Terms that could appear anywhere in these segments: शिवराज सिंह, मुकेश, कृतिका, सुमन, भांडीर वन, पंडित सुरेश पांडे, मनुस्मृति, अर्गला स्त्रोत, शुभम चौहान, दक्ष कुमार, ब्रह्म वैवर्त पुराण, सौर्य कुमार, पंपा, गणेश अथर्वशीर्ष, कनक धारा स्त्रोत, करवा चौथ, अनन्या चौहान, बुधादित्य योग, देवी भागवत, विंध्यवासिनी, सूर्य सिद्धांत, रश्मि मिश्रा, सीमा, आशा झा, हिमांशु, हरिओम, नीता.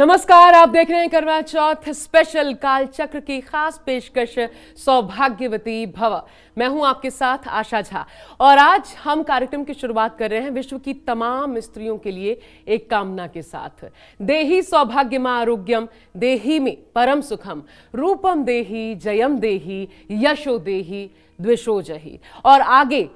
नमस्कार, आप देख रहे हैं करवा चौथ स्पेशल कालचक्र की खास पेशकश सौभाग्यवती भव। मैं हूं आपके साथ आशा झा और आज हम कार्यक्रम की शुरुआत कर रहे हैं विश्व की तमाम स्त्रियों के लिए एक कामना के साथ। देही सौभाग्य आरोग्यम, देही में परम सुखम, रूपम देही जयम देही यशो देही द्विशो जही। और आगे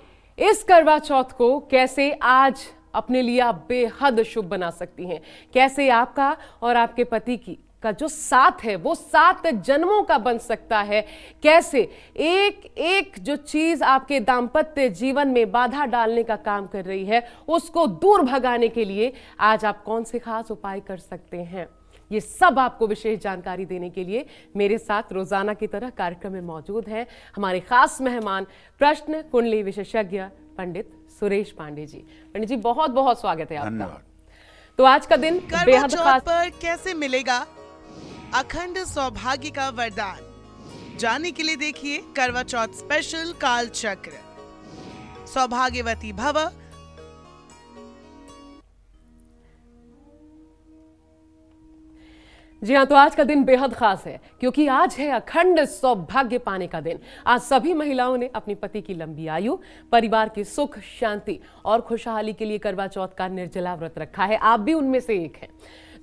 इस करवा चौथ को कैसे आज अपने लिए आप बेहद शुभ बना सकती हैं, कैसे आपका और आपके पति की का जो साथ है वो 7 जन्मों का बन सकता है, कैसे एक एक जो चीज़ आपके दाम्पत्य जीवन में बाधा डालने का काम कर रही है उसको दूर भगाने के लिए आज आप कौन से खास उपाय कर सकते हैं। ये सब आपको विशेष जानकारी देने के लिए मेरे साथ रोजाना की तरह कार्यक्रम में मौजूद हैं हमारे खास मेहमान प्रश्न कुंडली विशेषज्ञ पंडित सुरेश पांडे जी। पंडित जी बहुत बहुत स्वागत है आपका। तो आज का दिन करवा चौथ पर कैसे मिलेगा अखंड सौभाग्य का वरदान, जानने के लिए देखिए करवा चौथ स्पेशल कालचक्र सौभाग्यवती भव। जी हाँ, तो आज का दिन बेहद खास है क्योंकि आज है अखंड सौभाग्य पाने का दिन। आज सभी महिलाओं ने अपने पति की लंबी आयु, परिवार की सुख शांति और खुशहाली के लिए करवा चौथ का निर्जला व्रत रखा है। आप भी उनमें से एक हैं।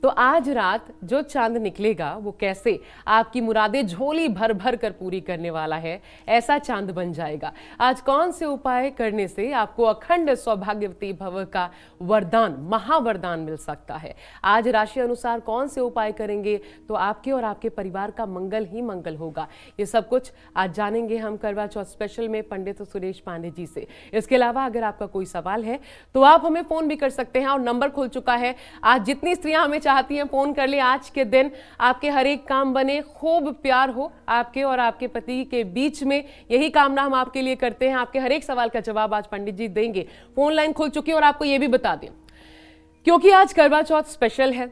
तो आज रात जो चांद निकलेगा वो कैसे आपकी मुरादें झोली भर भर कर पूरी करने वाला है, ऐसा चांद बन जाएगा। आज कौन से उपाय करने से आपको अखंड सौभाग्यवती भव का वरदान, महावरदान मिल सकता है। आज राशि अनुसार कौन से उपाय करेंगे तो आपके और आपके परिवार का मंगल ही मंगल होगा। ये सब कुछ आज जानेंगे हम करवा चौथ स्पेशल में पंडित सुरेश पांडे जी से। इसके अलावा अगर आपका कोई सवाल है तो आप हमें फोन भी कर सकते हैं और नंबर खुल चुका है। आज जितनी स्त्रियां हमें चाहती हैं फोन कर ले। आज के दिन आपके हर एक काम बने, खूब प्यार हो आपके और आपके पति के बीच में, यही कामना हम आपके लिए करते हैं। आपके हर एक सवाल का जवाब आज पंडित जी देंगे। फोन लाइन खुल चुकी है और आपको यह भी बता दें क्योंकि आज करवा चौथ स्पेशल है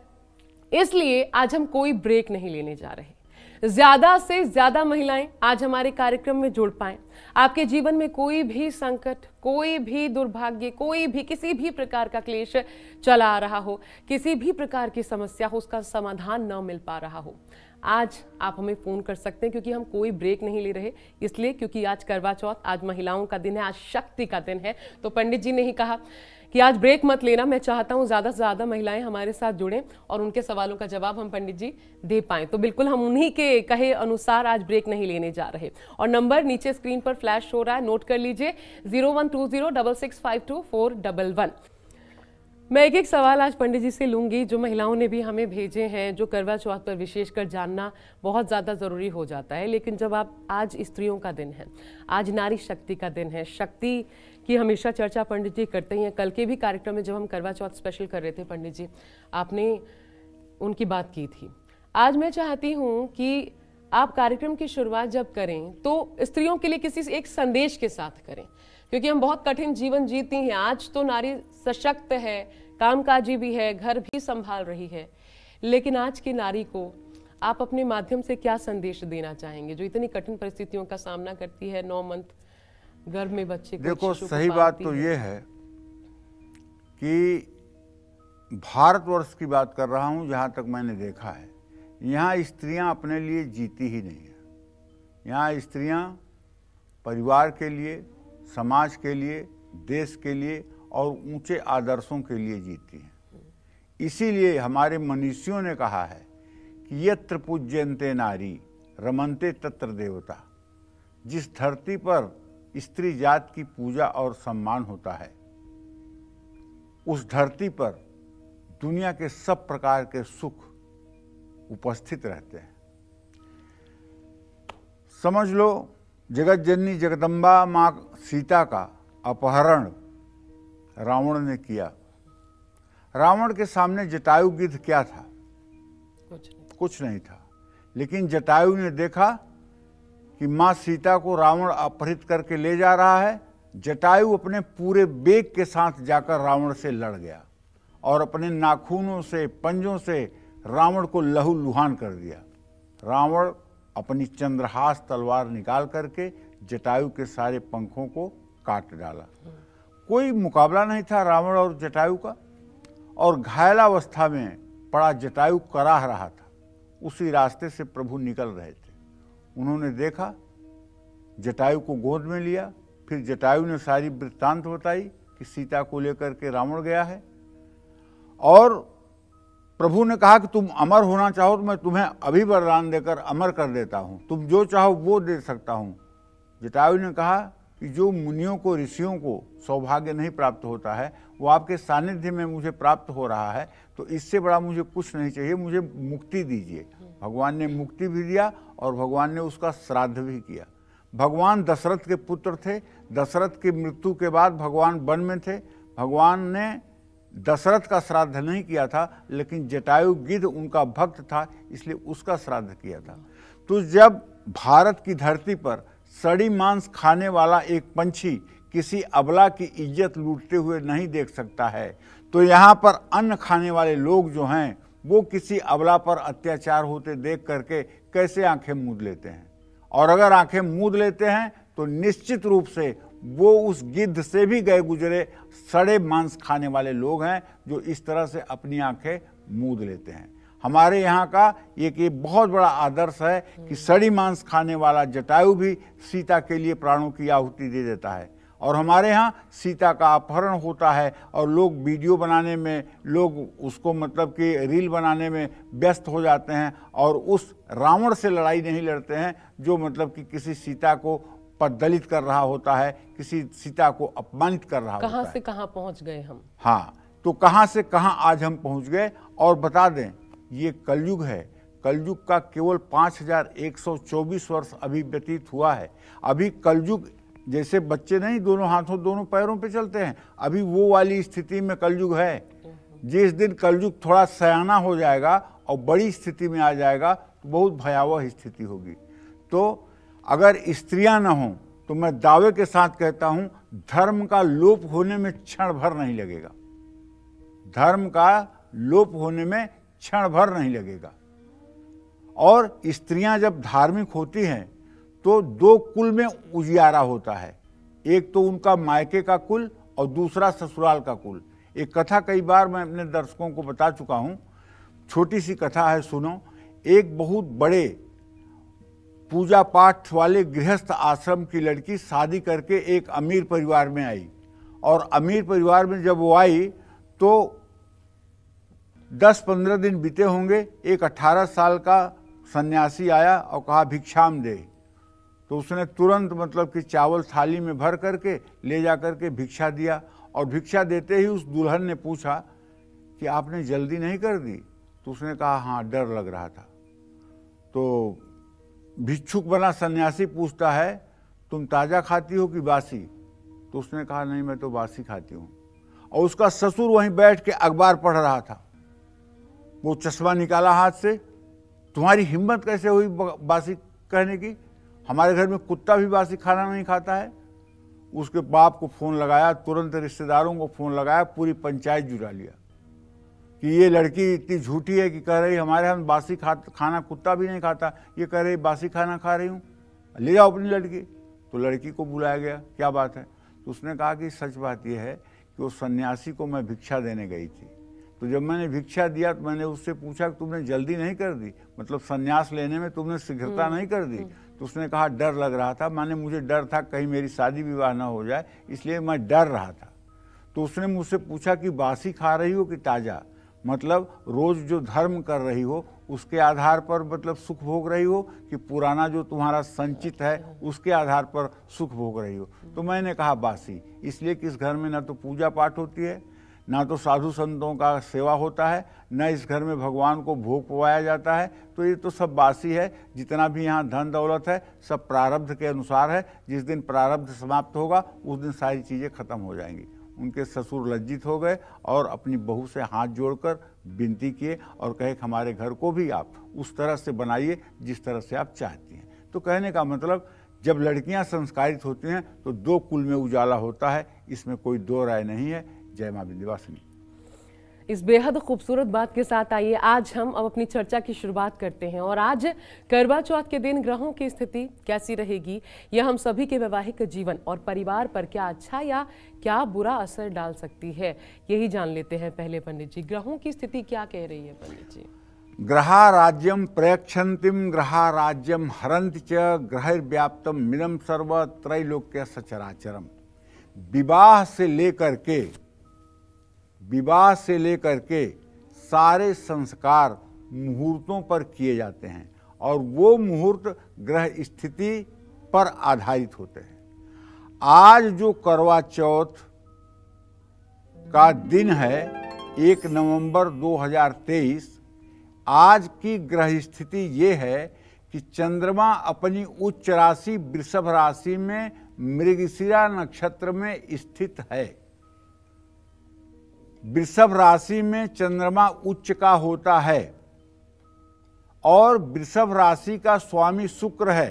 इसलिए आज हम कोई ब्रेक नहीं लेने जा रहे। ज्यादा से ज्यादा महिलाएं आज हमारे कार्यक्रम में जुड़ पाएं। आपके जीवन में कोई भी संकट, कोई भी दुर्भाग्य, कोई भी किसी भी प्रकार का क्लेश चला आ रहा हो, किसी भी प्रकार की समस्या हो, उसका समाधान न मिल पा रहा हो, आज आप हमें फ़ोन कर सकते हैं क्योंकि हम कोई ब्रेक नहीं ले रहे। इसलिए क्योंकि आज करवा चौथ, आज महिलाओं का दिन है, आज शक्ति का दिन है। तो पंडित जी ने ही कहा कि आज ब्रेक मत लेना। मैं चाहता हूं ज़्यादा से ज़्यादा महिलाएं हमारे साथ जुड़ें और उनके सवालों का जवाब हम पंडित जी दे पाएँ। तो बिल्कुल हम उन्हीं के कहे अनुसार आज ब्रेक नहीं लेने जा रहे। और नंबर नीचे स्क्रीन पर फ्लैश हो रहा है, नोट कर लीजिए 01206652 411। मैं एक एक सवाल आज पंडित जी से लूँगी जो महिलाओं ने भी हमें भेजे हैं, जो करवा चौथ पर विशेषकर जानना बहुत ज़्यादा ज़रूरी हो जाता है। लेकिन जब आप, आज स्त्रियों का दिन है, आज नारी शक्ति का दिन है, शक्ति की हमेशा चर्चा पंडित जी करते ही हैं। कल के भी कार्यक्रम में जब हम करवा चौथ स्पेशल कर रहे थे पंडित जी, आपने उनकी बात की थी। आज मैं चाहती हूँ कि आप कार्यक्रम की शुरुआत जब करें तो स्त्रियों के लिए किसी एक संदेश के साथ करें क्योंकि हम बहुत कठिन जीवन जीती हैं। आज तो नारी सशक्त है, कामकाजी भी है, घर भी संभाल रही है, लेकिन आज की नारी को आप अपने माध्यम से क्या संदेश देना चाहेंगे जो इतनी कठिन परिस्थितियों का सामना करती है? 9 मंथ गर्भ में बच्चे। देखो, सही बात तो ये है कि भारतवर्ष की बात कर रहा हूँ, जहाँ तक मैंने देखा है यहाँ स्त्रियाँ अपने लिए जीती ही नहीं है। यहाँ स्त्रियाँ परिवार के लिए, समाज के लिए, देश के लिए और ऊंचे आदर्शों के लिए जीती हैं। इसीलिए हमारे मनीषियों ने कहा है कि यत्र पूज्यन्ते नारी रमन्ते तत्र देवता। जिस धरती पर स्त्री जात की पूजा और सम्मान होता है उस धरती पर दुनिया के सब प्रकार के सुख उपस्थित रहते हैं। समझ लो जगत जननी जगदम्बा माँ सीता का अपहरण रावण ने किया। रावण के सामने जटायु गिद्ध क्या था? कुछ नहीं था। लेकिन जटायु ने देखा कि माँ सीता को रावण अपहरित करके ले जा रहा है। जटायु अपने पूरे वेग के साथ जाकर रावण से लड़ गया और अपने नाखूनों से, पंजों से रावण को लहूलुहान कर दिया। रावण अपनी चंद्रहास तलवार निकाल करके जटायु के सारे पंखों को काट डाला। कोई मुकाबला नहीं था रावण और जटायु का। और घायलावस्था में पड़ा जटायु कराह रहा था। उसी रास्ते से प्रभु निकल रहे थे। उन्होंने देखा, जटायु को गोद में लिया। फिर जटायु ने सारी वृत्तांत बताई कि सीता को लेकर के रावण गया है, और प्रभु ने कहा कि तुम अमर होना चाहो तो मैं तुम्हें अभी वरदान देकर अमर कर देता हूँ, तुम जो चाहो वो दे सकता हूँ। जटायु ने कहा कि जो मुनियों को, ऋषियों को सौभाग्य नहीं प्राप्त होता है, वो आपके सानिध्य में मुझे प्राप्त हो रहा है, तो इससे बड़ा मुझे कुछ नहीं चाहिए, मुझे मुक्ति दीजिए। भगवान ने मुक्ति भी दिया और भगवान ने उसका श्राद्ध भी किया। भगवान दशरथ के पुत्र थे। दशरथ की मृत्यु के बाद भगवान वन में थे। भगवान ने दशरथ का श्राद्ध नहीं किया था, लेकिन जटायु गिद्ध उनका भक्त था, इसलिए उसका श्राद्ध किया था। तो जब भारत की धरती पर सड़ी मांस खाने वाला एक पंछी किसी अबला की इज्जत लूटते हुए नहीं देख सकता है, तो यहाँ पर अन्न खाने वाले लोग जो हैं वो किसी अबला पर अत्याचार होते देख करके कैसे आंखें मूंद लेते हैं। और अगर आंखें मूंद लेते हैं तो निश्चित रूप से वो उस गिद्ध से भी गए गुजरे सड़े मांस खाने वाले लोग हैं जो इस तरह से अपनी आंखें मूंद लेते हैं। हमारे यहाँ का ये बहुत बड़ा आदर्श है कि सड़ी मांस खाने वाला जटायु भी सीता के लिए प्राणों की आहुति दे देता है। और हमारे यहाँ सीता का अपहरण होता है और लोग वीडियो बनाने में, लोग उसको मतलब कि रील बनाने में व्यस्त हो जाते हैं और उस रावण से लड़ाई नहीं लड़ते हैं जो मतलब कि किसी सीता को पददलित कर रहा होता है, किसी सीता को अपमानित कर रहा होता है। कहाँ से कहाँ पहुँच गए हम। हाँ, तो कहाँ से कहाँ आज हम पहुँच गए। और बता दें, ये कलयुग है। कलयुग का केवल 5124 वर्ष अभी व्यतीत हुआ है। अभी कलयुग जैसे बच्चे नहीं दोनों हाथों दोनों पैरों पे चलते हैं, अभी वो वाली स्थिति में कलयुग है। जिस दिन कलयुग थोड़ा सयाना हो जाएगा और बड़ी स्थिति में आ जाएगा तो बहुत भयावह स्थिति होगी। तो अगर स्त्रियां ना हों तो मैं दावे के साथ कहता हूँ धर्म का लोप होने में क्षण भर नहीं लगेगा। धर्म का लोप होने में क्षण भर नहीं लगेगा। और स्त्रियां जब धार्मिक होती हैं तो दो कुल में उजियारा होता है, एक तो उनका मायके का कुल और दूसरा ससुराल का कुल। एक कथा कई बार मैं अपने दर्शकों को बता चुका हूँ, छोटी सी कथा है, सुनो। एक बहुत बड़े पूजा पाठ वाले गृहस्थ आश्रम की लड़की शादी करके एक अमीर परिवार में आई, और अमीर परिवार में जब वो आई तो 10-15 दिन बीते होंगे, एक 18 साल का सन्यासी आया और कहा भिक्षाम दे। तो उसने तुरंत मतलब कि चावल थाली में भर करके ले जा करके भिक्षा दिया। और भिक्षा देते ही उस दुल्हन ने पूछा कि आपने जल्दी नहीं कर दी। तो उसने कहा हाँ, डर लग रहा था। तो भिक्षुक बना सन्यासी पूछता है तुम ताज़ा खाती हो कि बासी। तो उसने कहा नहीं, मैं तो बासी खाती हूँ। और उसका ससुर वहीं बैठ के अखबार पढ़ रहा था। वो चश्मा निकाला हाथ से, तुम्हारी हिम्मत कैसे हुई बासी कहने की, हमारे घर में कुत्ता भी बासी खाना नहीं खाता है। उसके बाप को फ़ोन लगाया, तुरंत रिश्तेदारों को फ़ोन लगाया, पूरी पंचायत जुटा लिया कि ये लड़की इतनी झूठी है कि कह रही हमारे हम बासी खाना कुत्ता भी नहीं खाता, ये कह रही बासी खाना खा रही हूँ, ले जाओ अपनी लड़की। तो लड़की को बुलाया गया, क्या बात है। तो उसने कहा कि सच बात यह है कि उस सन्यासी को मैं भिक्षा देने गई थी, तो जब मैंने भिक्षा दिया तो मैंने उससे पूछा कि तुमने जल्दी नहीं कर दी, मतलब संन्यास लेने में तुमने शीघ्रता नहीं कर दी। तो उसने कहा डर लग रहा था, माने मुझे डर था कहीं मेरी शादी विवाह ना हो जाए, इसलिए मैं डर रहा था। तो उसने मुझसे पूछा कि बासी खा रही हो कि ताज़ा, मतलब रोज़ जो धर्म कर रही हो उसके आधार पर मतलब सुख भोग रही हो कि पुराना जो तुम्हारा संचित है उसके आधार पर सुख भोग रही हो। तो मैंने कहा बासी, इसलिए कि इस घर में ना तो पूजा पाठ होती है, ना तो साधु संतों का सेवा होता है, न इस घर में भगवान को भोग पवाया जाता है, तो ये तो सब बासी है। जितना भी यहाँ धन दौलत है सब प्रारब्ध के अनुसार है, जिस दिन प्रारब्ध समाप्त होगा उस दिन सारी चीज़ें खत्म हो जाएंगी। उनके ससुर लज्जित हो गए और अपनी बहू से हाथ जोड़कर विनती किए और कहे कि हमारे घर को भी आप उस तरह से बनाइए जिस तरह से आप चाहती हैं। तो कहने का मतलब जब लड़कियाँ संस्कारित होती हैं तो दो कुल में उजाला होता है, इसमें कोई दो राय नहीं है। जय मां विंध्यवासिनी। इस बेहद खूबसूरत बात के साथ आइए आज हम अब अपनी चर्चा की शुरुआत करते हैं। और आज करवा चौथ के दिन ग्रहों की स्थिति कैसी रहेगी, यह हम सभी के वैवाहिक जीवन और परिवार पर क्या अच्छा या क्या बुरा असर डाल सकती है, यही जान लेते हैं। पहले पंडित जी, ग्रहों की स्थिति क्या कह रही है पंडित जी? ग्रहाराज्यम प्रयक्षन्तिम ग्रहाराज्यम हरन्ति च ग्रहैर्व्याप्तम मिदं सर्व त्रैलोक्य सचराचरम। विवाह से लेकर के सारे संस्कार मुहूर्तों पर किए जाते हैं और वो मुहूर्त ग्रह स्थिति पर आधारित होते हैं। आज जो करवा चौथ का दिन है 1 नवंबर 2023, आज की ग्रह स्थिति ये है कि चंद्रमा अपनी उच्च राशि वृषभ राशि में मृगशिरा नक्षत्र में स्थित है। वृषभ राशि में चंद्रमा उच्च का होता है और वृषभ राशि का स्वामी शुक्र है,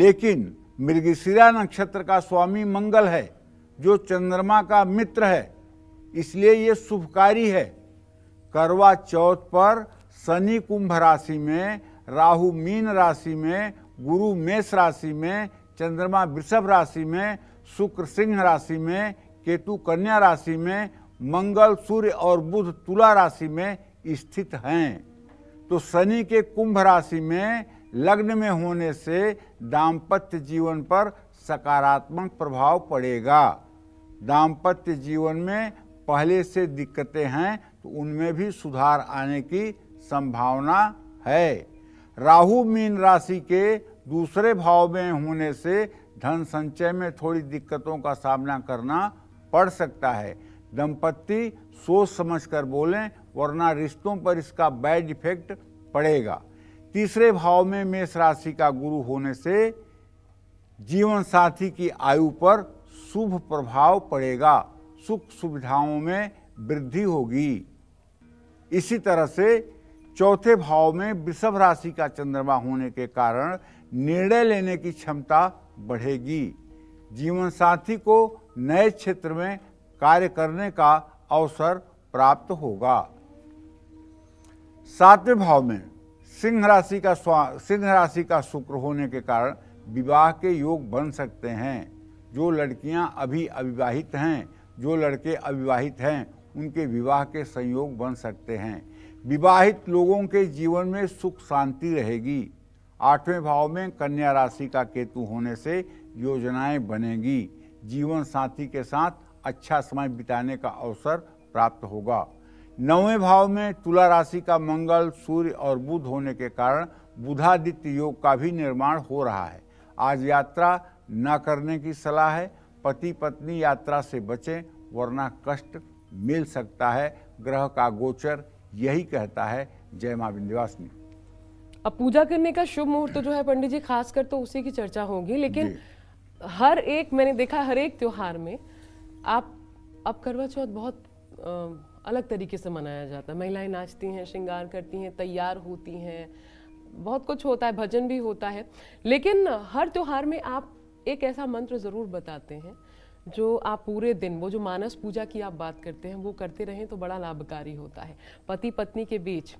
लेकिन मृगशिरा नक्षत्र का स्वामी मंगल है जो चंद्रमा का मित्र है, इसलिए ये शुभकारी है। करवा चौथ पर शनि कुंभ राशि में, राहु मीन राशि में, गुरु मेष राशि में, चंद्रमा वृषभ राशि में, शुक्र सिंह राशि में, केतु कन्या राशि में, मंगल सूर्य और बुध तुला राशि में स्थित हैं। तो शनि के कुंभ राशि में लग्न में होने से दाम्पत्य जीवन पर सकारात्मक प्रभाव पड़ेगा। दाम्पत्य जीवन में पहले से दिक्कतें हैं तो उनमें भी सुधार आने की संभावना है। राहु मीन राशि के दूसरे भाव में होने से धन संचय में थोड़ी दिक्कतों का सामना करना पड़ सकता है। दंपत्ति सोच समझकर बोलें, वरना रिश्तों पर इसका बैड इफेक्ट पड़ेगा। तीसरे भाव में मेष राशि का गुरु होने से जीवन साथी की आयु पर शुभ प्रभाव पड़ेगा, सुख सुविधाओं में वृद्धि होगी। इसी तरह से चौथे भाव में वृषभ राशि का चंद्रमा होने के कारण निर्णय लेने की क्षमता बढ़ेगी। जीवन साथी को नए क्षेत्र में कार्य करने का अवसर प्राप्त होगा। सातवें भाव में सिंह राशि का शुक्र होने के कारण विवाह के योग बन सकते हैं। जो लड़कियां अभी अविवाहित हैं, जो लड़के अविवाहित हैं, उनके विवाह के संयोग बन सकते हैं। विवाहित लोगों के जीवन में सुख शांति रहेगी। 8वें भाव में कन्या राशि का केतु होने से योजनाएं बनेगी। जीवन साथी के साथ अच्छा समय बिताने का अवसर प्राप्त होगा। 9वें भाव में तुला राशि का मंगल सूर्य और बुध होने के कारण बुधादित्य योग का भी निर्माण हो रहा है। आज यात्रा न करने की सलाह है। पति पत्नी यात्रा से बचें, वरना कष्ट मिल सकता है। ग्रह का गोचर यही कहता है। जय मां विंध्यवासिनी। अब पूजा करने का शुभ मुहूर्त जो है पंडित जी, खासकर तो उसी की चर्चा होगी, लेकिन हर एक मैंने देखा हर एक त्योहार में अब करवा चौथ बहुत अलग तरीके से मनाया जाता है। महिलाएं नाचती हैं, श्रृंगार करती हैं, तैयार होती हैं, बहुत कुछ होता है, भजन भी होता है, लेकिन हर त्योहार में आप एक ऐसा मंत्र जरूर बताते हैं जो आप पूरे दिन, वो जो मानस पूजा की आप बात करते हैं, वो करते रहें तो बड़ा लाभकारी होता है। पति पत्नी के बीच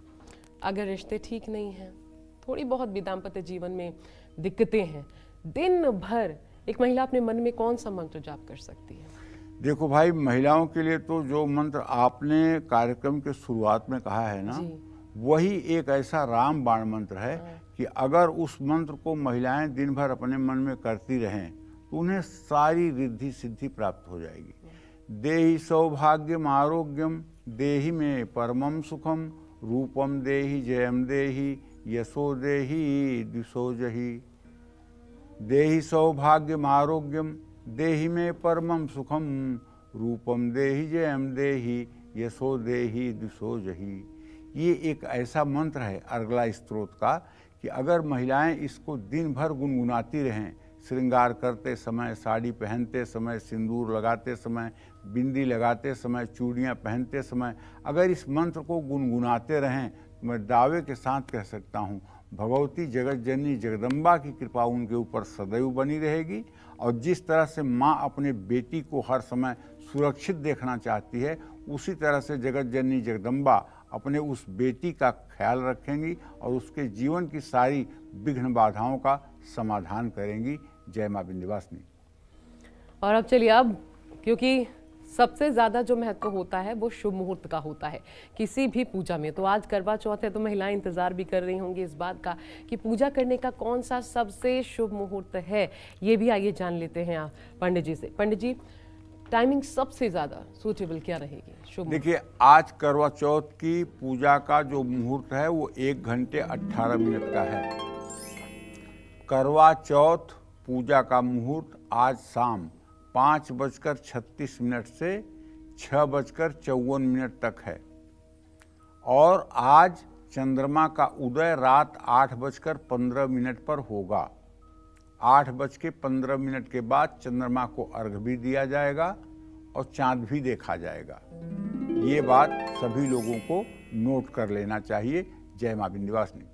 अगर रिश्ते ठीक नहीं हैं, थोड़ी बहुत भी दाम्पत्य जीवन में दिक्कतें हैं, दिन भर एक महिला अपने मन में कौन सा मंत्र जाप कर सकती है? देखो भाई, महिलाओं के लिए तो जो मंत्र आपने कार्यक्रम के शुरुआत में कहा है ना, वही एक ऐसा रामबाण मंत्र है कि अगर उस मंत्र को महिलाएं दिन भर अपने मन में करती रहें तो उन्हें सारी रिद्धि सिद्धि प्राप्त हो जाएगी। देहि सौभाग्यम आरोग्यम देहि में परमम सुखम रूपम देहि जयम देहि यशो देहि दिशोजहि। देहि सौभाग्यम आरोग्यम देहि में परमम सुखम रूपम देहि जयम देहि यशो देहि दिशोजहि। ये एक ऐसा मंत्र है अर्गला स्त्रोत का कि अगर महिलाएं इसको दिन भर गुनगुनाती रहें, श्रृंगार करते समय, साड़ी पहनते समय, सिंदूर लगाते समय, बिंदी लगाते समय, चूड़ियां पहनते समय, अगर इस मंत्र को गुनगुनाते रहें तो मैं दावे के साथ कह सकता हूं भगवती जगत जननी जगदम्बा की कृपा उनके ऊपर सदैव बनी रहेगी। और जिस तरह से माँ अपने बेटी को हर समय सुरक्षित देखना चाहती है, उसी तरह से जगत जननी जगदम्बा अपने उस बेटी का ख्याल रखेंगी और उसके जीवन की सारी विघ्न बाधाओं का समाधान करेंगी। जय मां विंध्यवासिनी। और अब चलिए, अब क्योंकि सबसे ज़्यादा जो महत्व होता है वो शुभ मुहूर्त का होता है किसी भी पूजा में, तो आज करवा चौथ है तो महिलाएं इंतज़ार भी कर रही होंगी इस बात का कि पूजा करने का कौन सा सबसे शुभ मुहूर्त है। ये भी आइए जान लेते हैं आप पंडित जी से। पंडित जी, टाइमिंग सबसे ज़्यादा सूटेबल क्या रहेगी शुभ? देखिए, आज करवा चौथ की पूजा का जो मुहूर्त है वो 1 घंटे 18 मिनट का है। करवा चौथ पूजा का मुहूर्त आज शाम 5:36 से 6:54 तक है, और आज चंद्रमा का उदय रात 8:15 पर होगा। 8:15 के बाद चंद्रमा को अर्घ भी दिया जाएगा और चांद भी देखा जाएगा। ये बात सभी लोगों को नोट कर लेना चाहिए। जय मां विंध्यवासिनी।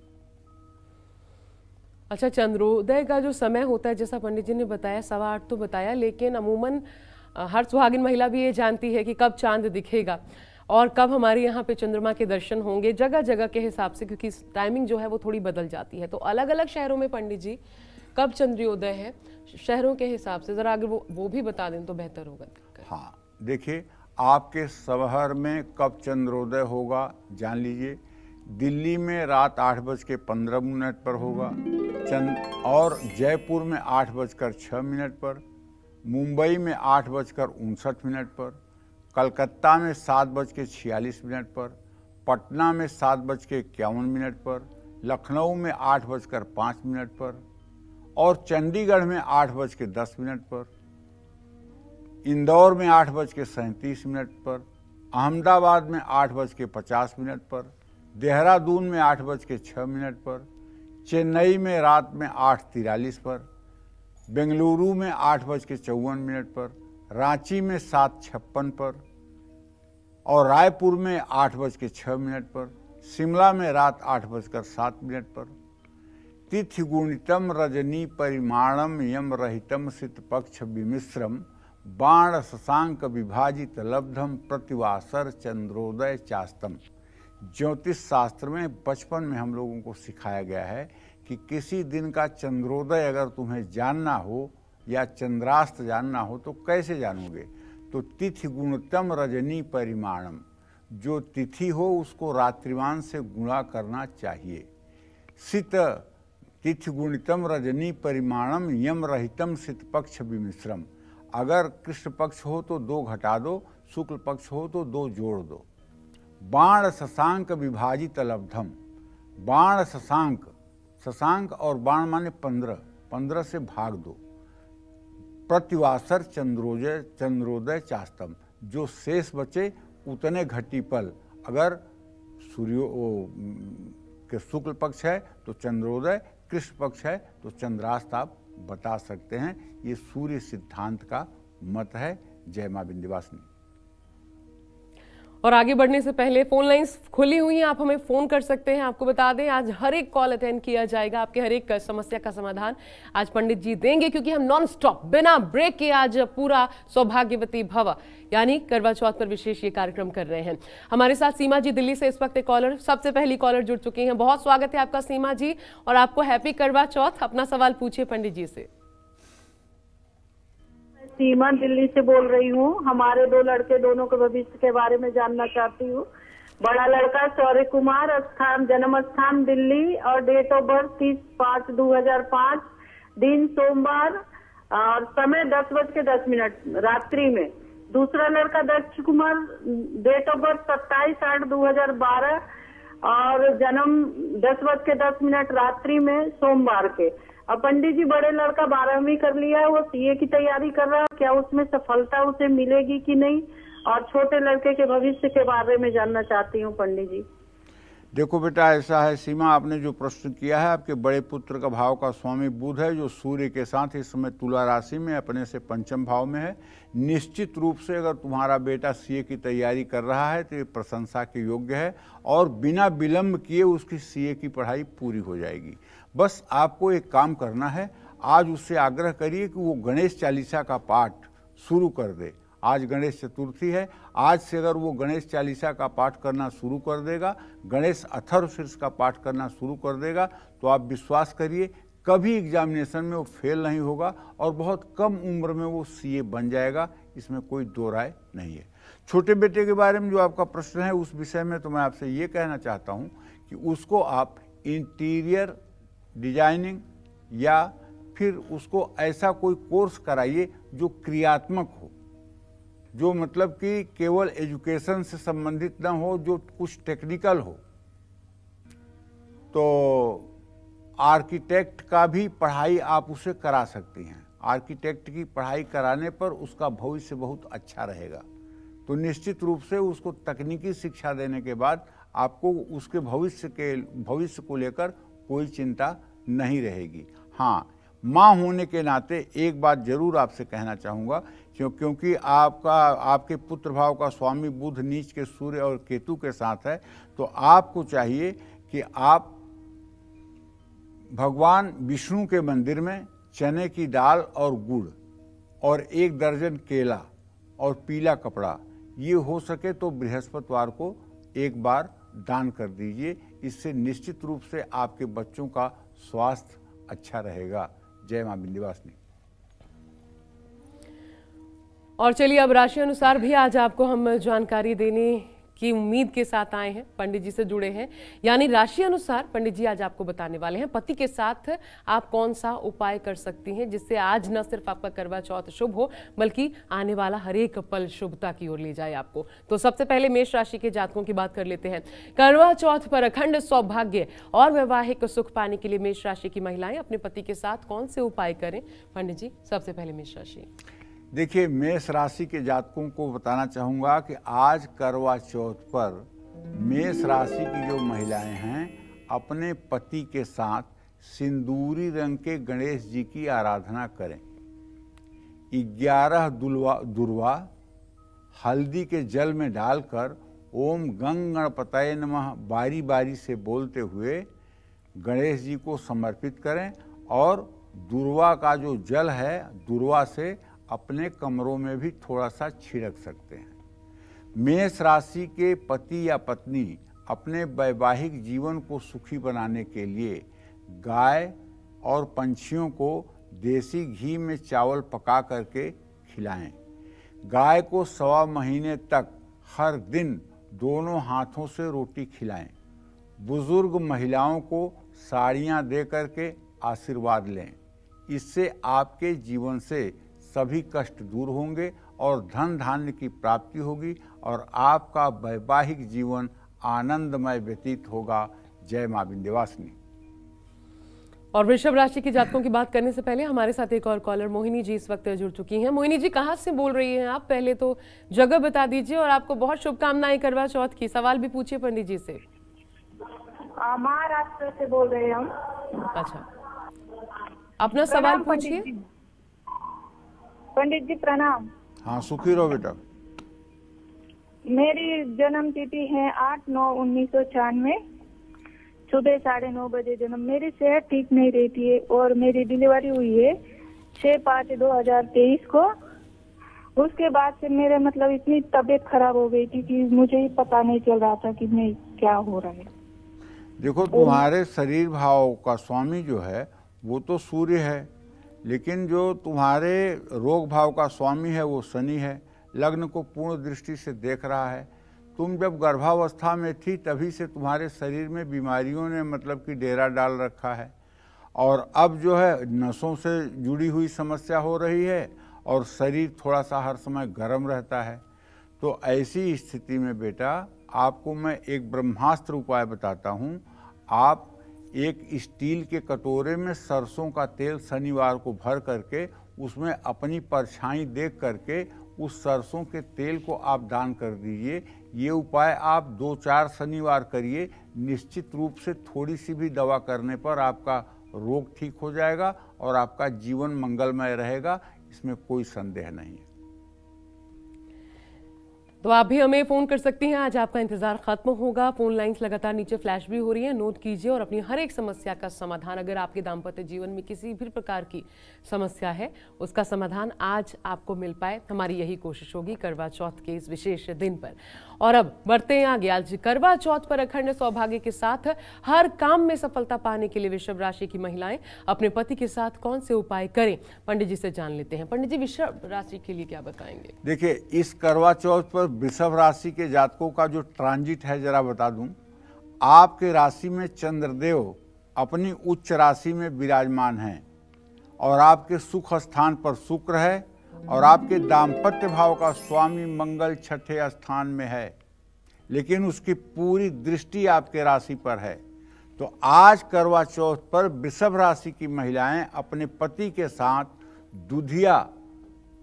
अच्छा, चंद्रोदय का जो समय होता है, जैसा पंडित जी ने बताया 8:15 तो बताया, लेकिन अमूमन हर सुहागिन महिला भी ये जानती है कि कब चांद दिखेगा और कब हमारे यहाँ पे चंद्रमा के दर्शन होंगे, जगह जगह के हिसाब से, क्योंकि टाइमिंग जो है वो थोड़ी बदल जाती है। तो अलग अलग शहरों में पंडित जी कब चंद्रोदय है शहरों के हिसाब से ज़रा अगर वो भी बता दें तो बेहतर होगा। हाँ, देखिए, आपके शहर में कब चंद्रोदय होगा जान लीजिए। दिल्ली में रात 8:15 पर होगा और जयपुर में 8:06 पर, मुंबई में 8:59 पर, कलकत्ता में 7:46 पर, पटना में 7:51 पर, लखनऊ में 8:05 पर और चंडीगढ़ में 8:10 पर, इंदौर में 8:37 पर, अहमदाबाद में 8:50 पर, देहरादून में 8:06 पर, चेन्नई में रात में 8:43 पर, बेंगलुरु में 8:54 पर, रांची में 7:56 पर और रायपुर में 8:06 पर, शिमला में रात 8:07 पर। तिथि गुणितम रजनी परिमाणम यम रहितम सित पक्ष विमिश्रम बाण शशांक विभाजित लब्धम प्रतिवासर चंद्रोदय चास्तम। ज्योतिष शास्त्र में बचपन में हम लोगों को सिखाया गया है कि किसी दिन का चंद्रोदय अगर तुम्हें जानना हो या चंद्रास्त जानना हो तो कैसे जानोगे? तो तिथि गुणतम रजनी परिमाणम, जो तिथि हो उसको रात्रिमान से गुणा करना चाहिए। सित तिथि गुणितम रजनी परिमाणम यम रहितम सित पक्ष विमिश्रम, अगर कृष्ण पक्ष हो तो 2 घटा दो, शुक्ल पक्ष हो तो 2 जोड़ दो। बाण शशांक विभाजित लब्धम, बाण शशांक, शशांक और बाण माने 15 से भाग दो। प्रतिवासर चंद्रोदय चंद्रोदय चास्तम, जो शेष बचे उतने घटी पल, अगर सूर्य के शुक्ल पक्ष है तो चंद्रोदय, कृष्ण पक्ष है तो चंद्रास्त आप बता सकते हैं। ये सूर्य सिद्धांत का मत है। जय मां विंध्यवासिनी। और आगे बढ़ने से पहले फोन लाइंस खुली हुई हैं, आप हमें फ़ोन कर सकते हैं। आपको बता दें आज हर एक कॉल अटेंड किया जाएगा, आपके हर एक समस्या का समाधान आज पंडित जी देंगे, क्योंकि हम नॉन स्टॉप बिना ब्रेक के आज पूरा सौभाग्यवती भव यानी करवा चौथ पर विशेष ये कार्यक्रम कर रहे हैं। हमारे साथ सीमा जी दिल्ली से इस वक्त एक कॉलर, सबसे पहली कॉलर जुड़ चुकी हैं। बहुत स्वागत है आपका सीमा जी, और आपको हैप्पी करवा चौथ। अपना सवाल पूछिए पंडित जी से। सीमा दिल्ली से बोल रही हूँ। हमारे 2 लड़के, दोनों के भविष्य के बारे में जानना चाहती हूँ। बड़ा लड़का सौर्य कुमार, स्थान जन्म स्थान दिल्ली और डेट ऑफ बर्थ 30/5/2005, दिन सोमवार और समय 10:10, रात्रि में। दूसरा लड़का दक्ष कुमार, date of birth 27/8/2012 और जन्म 10:10, रात्रि में, सोमवार के। अब पंडित जी, बड़े लड़का 12वीं कर लिया है, वो सीए की तैयारी कर रहा है, क्या उसमें सफलता उसे मिलेगी कि नहीं? और छोटे लड़के के भविष्य के बारे में जानना चाहती हूँ पंडित जी। देखो बेटा, ऐसा है सीमा, आपने जो प्रश्न किया है, आपके बड़े पुत्र का भाव का स्वामी बुध है, जो सूर्य के साथ इस समय तुला राशि में अपने से पंचम भाव में है। निश्चित रूप से अगर तुम्हारा बेटा सीए की तैयारी कर रहा है तो ये प्रशंसा के योग्य है और बिना विलम्ब किए उसकी सीए की पढ़ाई पूरी हो जाएगी। बस आपको एक काम करना है, आज उससे आग्रह करिए कि वो गणेश चालीसा का पाठ शुरू कर दे। आज गणेश चतुर्थी है, आज से अगर वो गणेश चालीसा का पाठ करना शुरू कर देगा, गणेश अथर्वशीर्ष का पाठ करना शुरू कर देगा तो आप विश्वास करिए कभी एग्जामिनेशन में वो फेल नहीं होगा और बहुत कम उम्र में वो सीए बन जाएगा, इसमें कोई दो राय नहीं है। छोटे बेटे के बारे में जो आपका प्रश्न है उस विषय में तो मैं आपसे ये कहना चाहता हूँ कि उसको आप इंटीरियर डिजाइनिंग या फिर उसको ऐसा कोई कोर्स कराइए जो क्रियात्मक हो, जो मतलब कि केवल एजुकेशन से संबंधित ना हो, जो कुछ टेक्निकल हो। तो आर्किटेक्ट का भी पढ़ाई आप उसे करा सकती हैं, आर्किटेक्ट की पढ़ाई कराने पर उसका भविष्य बहुत अच्छा रहेगा। तो निश्चित रूप से उसको तकनीकी शिक्षा देने के बाद आपको उसके भविष्य को लेकर कोई चिंता नहीं रहेगी। हाँ, माँ होने के नाते एक बात जरूर आपसे कहना चाहूँगा, क्योंकि आपके पुत्र भाव का स्वामी बुध नीच के सूर्य और केतु के साथ है, तो आपको चाहिए कि आप भगवान विष्णु के मंदिर में चने की दाल और गुड़ और 1 दर्जन केला और पीला कपड़ा, ये हो सके तो बृहस्पतिवार को एक बार दान कर दीजिए। इससे निश्चित रूप से आपके बच्चों का स्वास्थ्य अच्छा रहेगा। जय मां विंध्यवासिनी। और चलिए अब राशि अनुसार भी आज आपको हम जानकारी देने की उम्मीद के साथ आए हैं, पंडित जी से जुड़े हैं, यानी राशि अनुसार पंडित जी आज आपको बताने वाले हैं पति के साथ आप कौन सा उपाय कर सकती हैं जिससे आज न सिर्फ आपका करवा चौथ शुभ हो बल्कि आने वाला हर एक पल शुभता की ओर ले जाए आपको। तो सबसे पहले मेष राशि के जातकों की बात कर लेते हैं। करवा चौथ पर अखंड सौभाग्य और वैवाहिक सुख पाने के लिए मेष राशि की महिलाएं अपने पति के साथ कौन से उपाय करें, पंडित जी सबसे पहले मेष राशि। देखिए, मेष राशि के जातकों को बताना चाहूँगा कि आज करवा चौथ पर मेष राशि की जो महिलाएं हैं अपने पति के साथ सिंदूरी रंग के गणेश जी की आराधना करें। 11 दुर्वा हल्दी के जल में डालकर ओम गंग गणपतये नमः बारी बारी से बोलते हुए गणेश जी को समर्पित करें और दुर्वा का जो जल है दुर्वा से अपने कमरों में भी थोड़ा सा छिड़क सकते हैं। मेष राशि के पति या पत्नी अपने वैवाहिक जीवन को सुखी बनाने के लिए गाय और पंछियों को देसी घी में चावल पका करके खिलाएं। गाय को 1.25 महीने तक हर दिन दोनों हाथों से रोटी खिलाएं। बुजुर्ग महिलाओं को साड़ियां दे करके आशीर्वाद लें। इससे आपके जीवन से सभी कष्ट दूर होंगे और धन धान्य की प्राप्ति होगी और आपका वैवाहिक जीवन आनंदमय व्यतीत होगा। जय मां विंध्यवासिनी। और वृषभ राशि के जातकों की बात करने से पहले हमारे साथ एक और कॉलर मोहिनी जी इस वक्त जुड़ चुकी हैं। मोहिनी जी, कहाँ से बोल रही हैं आप? पहले तो जगह बता दीजिए और आपको बहुत शुभकामनाएं करवा चौथ की। सवाल भी पूछिए पंडित जी से। महाराष्ट्र से बोल रहे हैं हम। अच्छा, अपना सवाल पूछिए। पंडित जी प्रणाम। हाँ, सुखी रहो बेटा। मेरी जन्म तिथि है 8-9-1996, सुबह 9:30 बजे जन्म। मेरी सेहत ठीक नहीं रहती है और मेरी डिलीवरी हुई है 6-5-2023 को। उसके बाद से मेरे मतलब इतनी तबीयत खराब हो गई थी कि मुझे ही पता नहीं चल रहा था कि मैं क्या हो रहा है। देखो, तुम्हारे शरीर भाव का स्वामी जो है वो तो सूर्य है, लेकिन जो तुम्हारे रोग भाव का स्वामी है वो शनि है, लग्न को पूर्ण दृष्टि से देख रहा है। तुम जब गर्भावस्था में थी तभी से तुम्हारे शरीर में बीमारियों ने मतलब कि डेरा डाल रखा है और अब जो है नसों से जुड़ी हुई समस्या हो रही है और शरीर थोड़ा सा हर समय गर्म रहता है। तो ऐसी स्थिति में बेटा आपको मैं एक ब्रह्मास्त्र उपाय बताता हूँ। आप एक स्टील के कटोरे में सरसों का तेल शनिवार को भर करके उसमें अपनी परछाई देख करके उस सरसों के तेल को आप दान कर दीजिए। ये उपाय आप 2-4 शनिवार करिए, निश्चित रूप से थोड़ी सी भी दवा करने पर आपका रोग ठीक हो जाएगा और आपका जीवन मंगलमय रहेगा, इसमें कोई संदेह नहीं है। तो आप भी हमें फ़ोन कर सकती हैं। आज आपका इंतजार खत्म होगा। फ़ोन लाइंस लगातार नीचे फ्लैश भी हो रही है, नोट कीजिए और अपनी हर एक समस्या का समाधान, अगर आपके दाम्पत्य जीवन में किसी भी प्रकार की समस्या है उसका समाधान आज आपको मिल पाए, हमारी यही कोशिश होगी करवा चौथ के इस विशेष दिन पर। और अब बढ़ते हैं आगे। आज करवा चौथ पर अखंड सौभाग्य के साथ हर काम में सफलता पाने के लिए वृषभ राशि की महिलाएं अपने पति के साथ कौन से उपाय करें, पंडित जी से जान लेते हैं। पंडित जी, वृषभ राशि के लिए क्या बताएंगे? देखिए, इस करवा चौथ पर वृषभ राशि के जातकों का जो ट्रांजिट है, जरा बता दूं, आपके राशि में चंद्रदेव अपनी उच्च राशि में विराजमान हैं और आपके सुख स्थान पर शुक्र है और आपके दाम्पत्य भाव का स्वामी मंगल छठे स्थान में है, लेकिन उसकी पूरी दृष्टि आपके राशि पर है। तो आज करवा चौथ पर वृषभ राशि की महिलाएं अपने पति के साथ दुधिया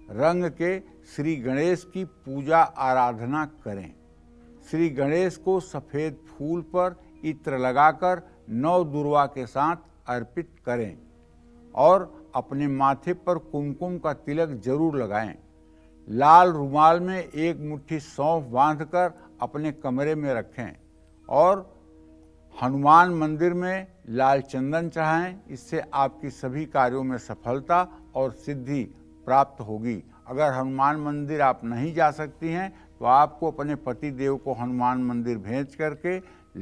रंग के श्री गणेश की पूजा आराधना करें। श्री गणेश को सफ़ेद फूल पर इत्र लगाकर नौ दुर्वा के साथ अर्पित करें और अपने माथे पर कुमकुम का तिलक जरूर लगाएं। लाल रुमाल में एक मुट्ठी सौंफ बांधकर अपने कमरे में रखें और हनुमान मंदिर में लाल चंदन चढ़ाएं। इससे आपकी सभी कार्यों में सफलता और सिद्धि प्राप्त होगी। अगर हनुमान मंदिर आप नहीं जा सकती हैं तो आपको अपने पति देव को हनुमान मंदिर भेज करके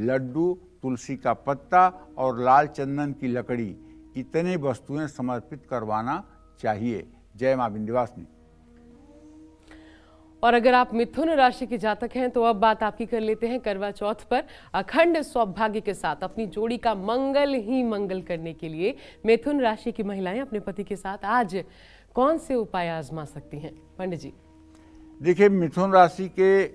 लड्डू, तुलसी का पत्ता और लाल चंदन की लकड़ी, इतने वस्तुएं समर्पित करवाना चाहिए। जय मां विंध्यवासिनी। और अगर आप मिथुन राशि के जातक हैं तो अब बात आपकी कर लेते हैं। करवा चौथ पर अखंड सौभाग्य के साथ अपनी जोड़ी का मंगल ही मंगल करने के लिए मिथुन राशि की महिलाएं अपने पति के साथ आज कौन से उपाय आजमा सकती हैं, पंडित जी? देखिए, मिथुन राशि के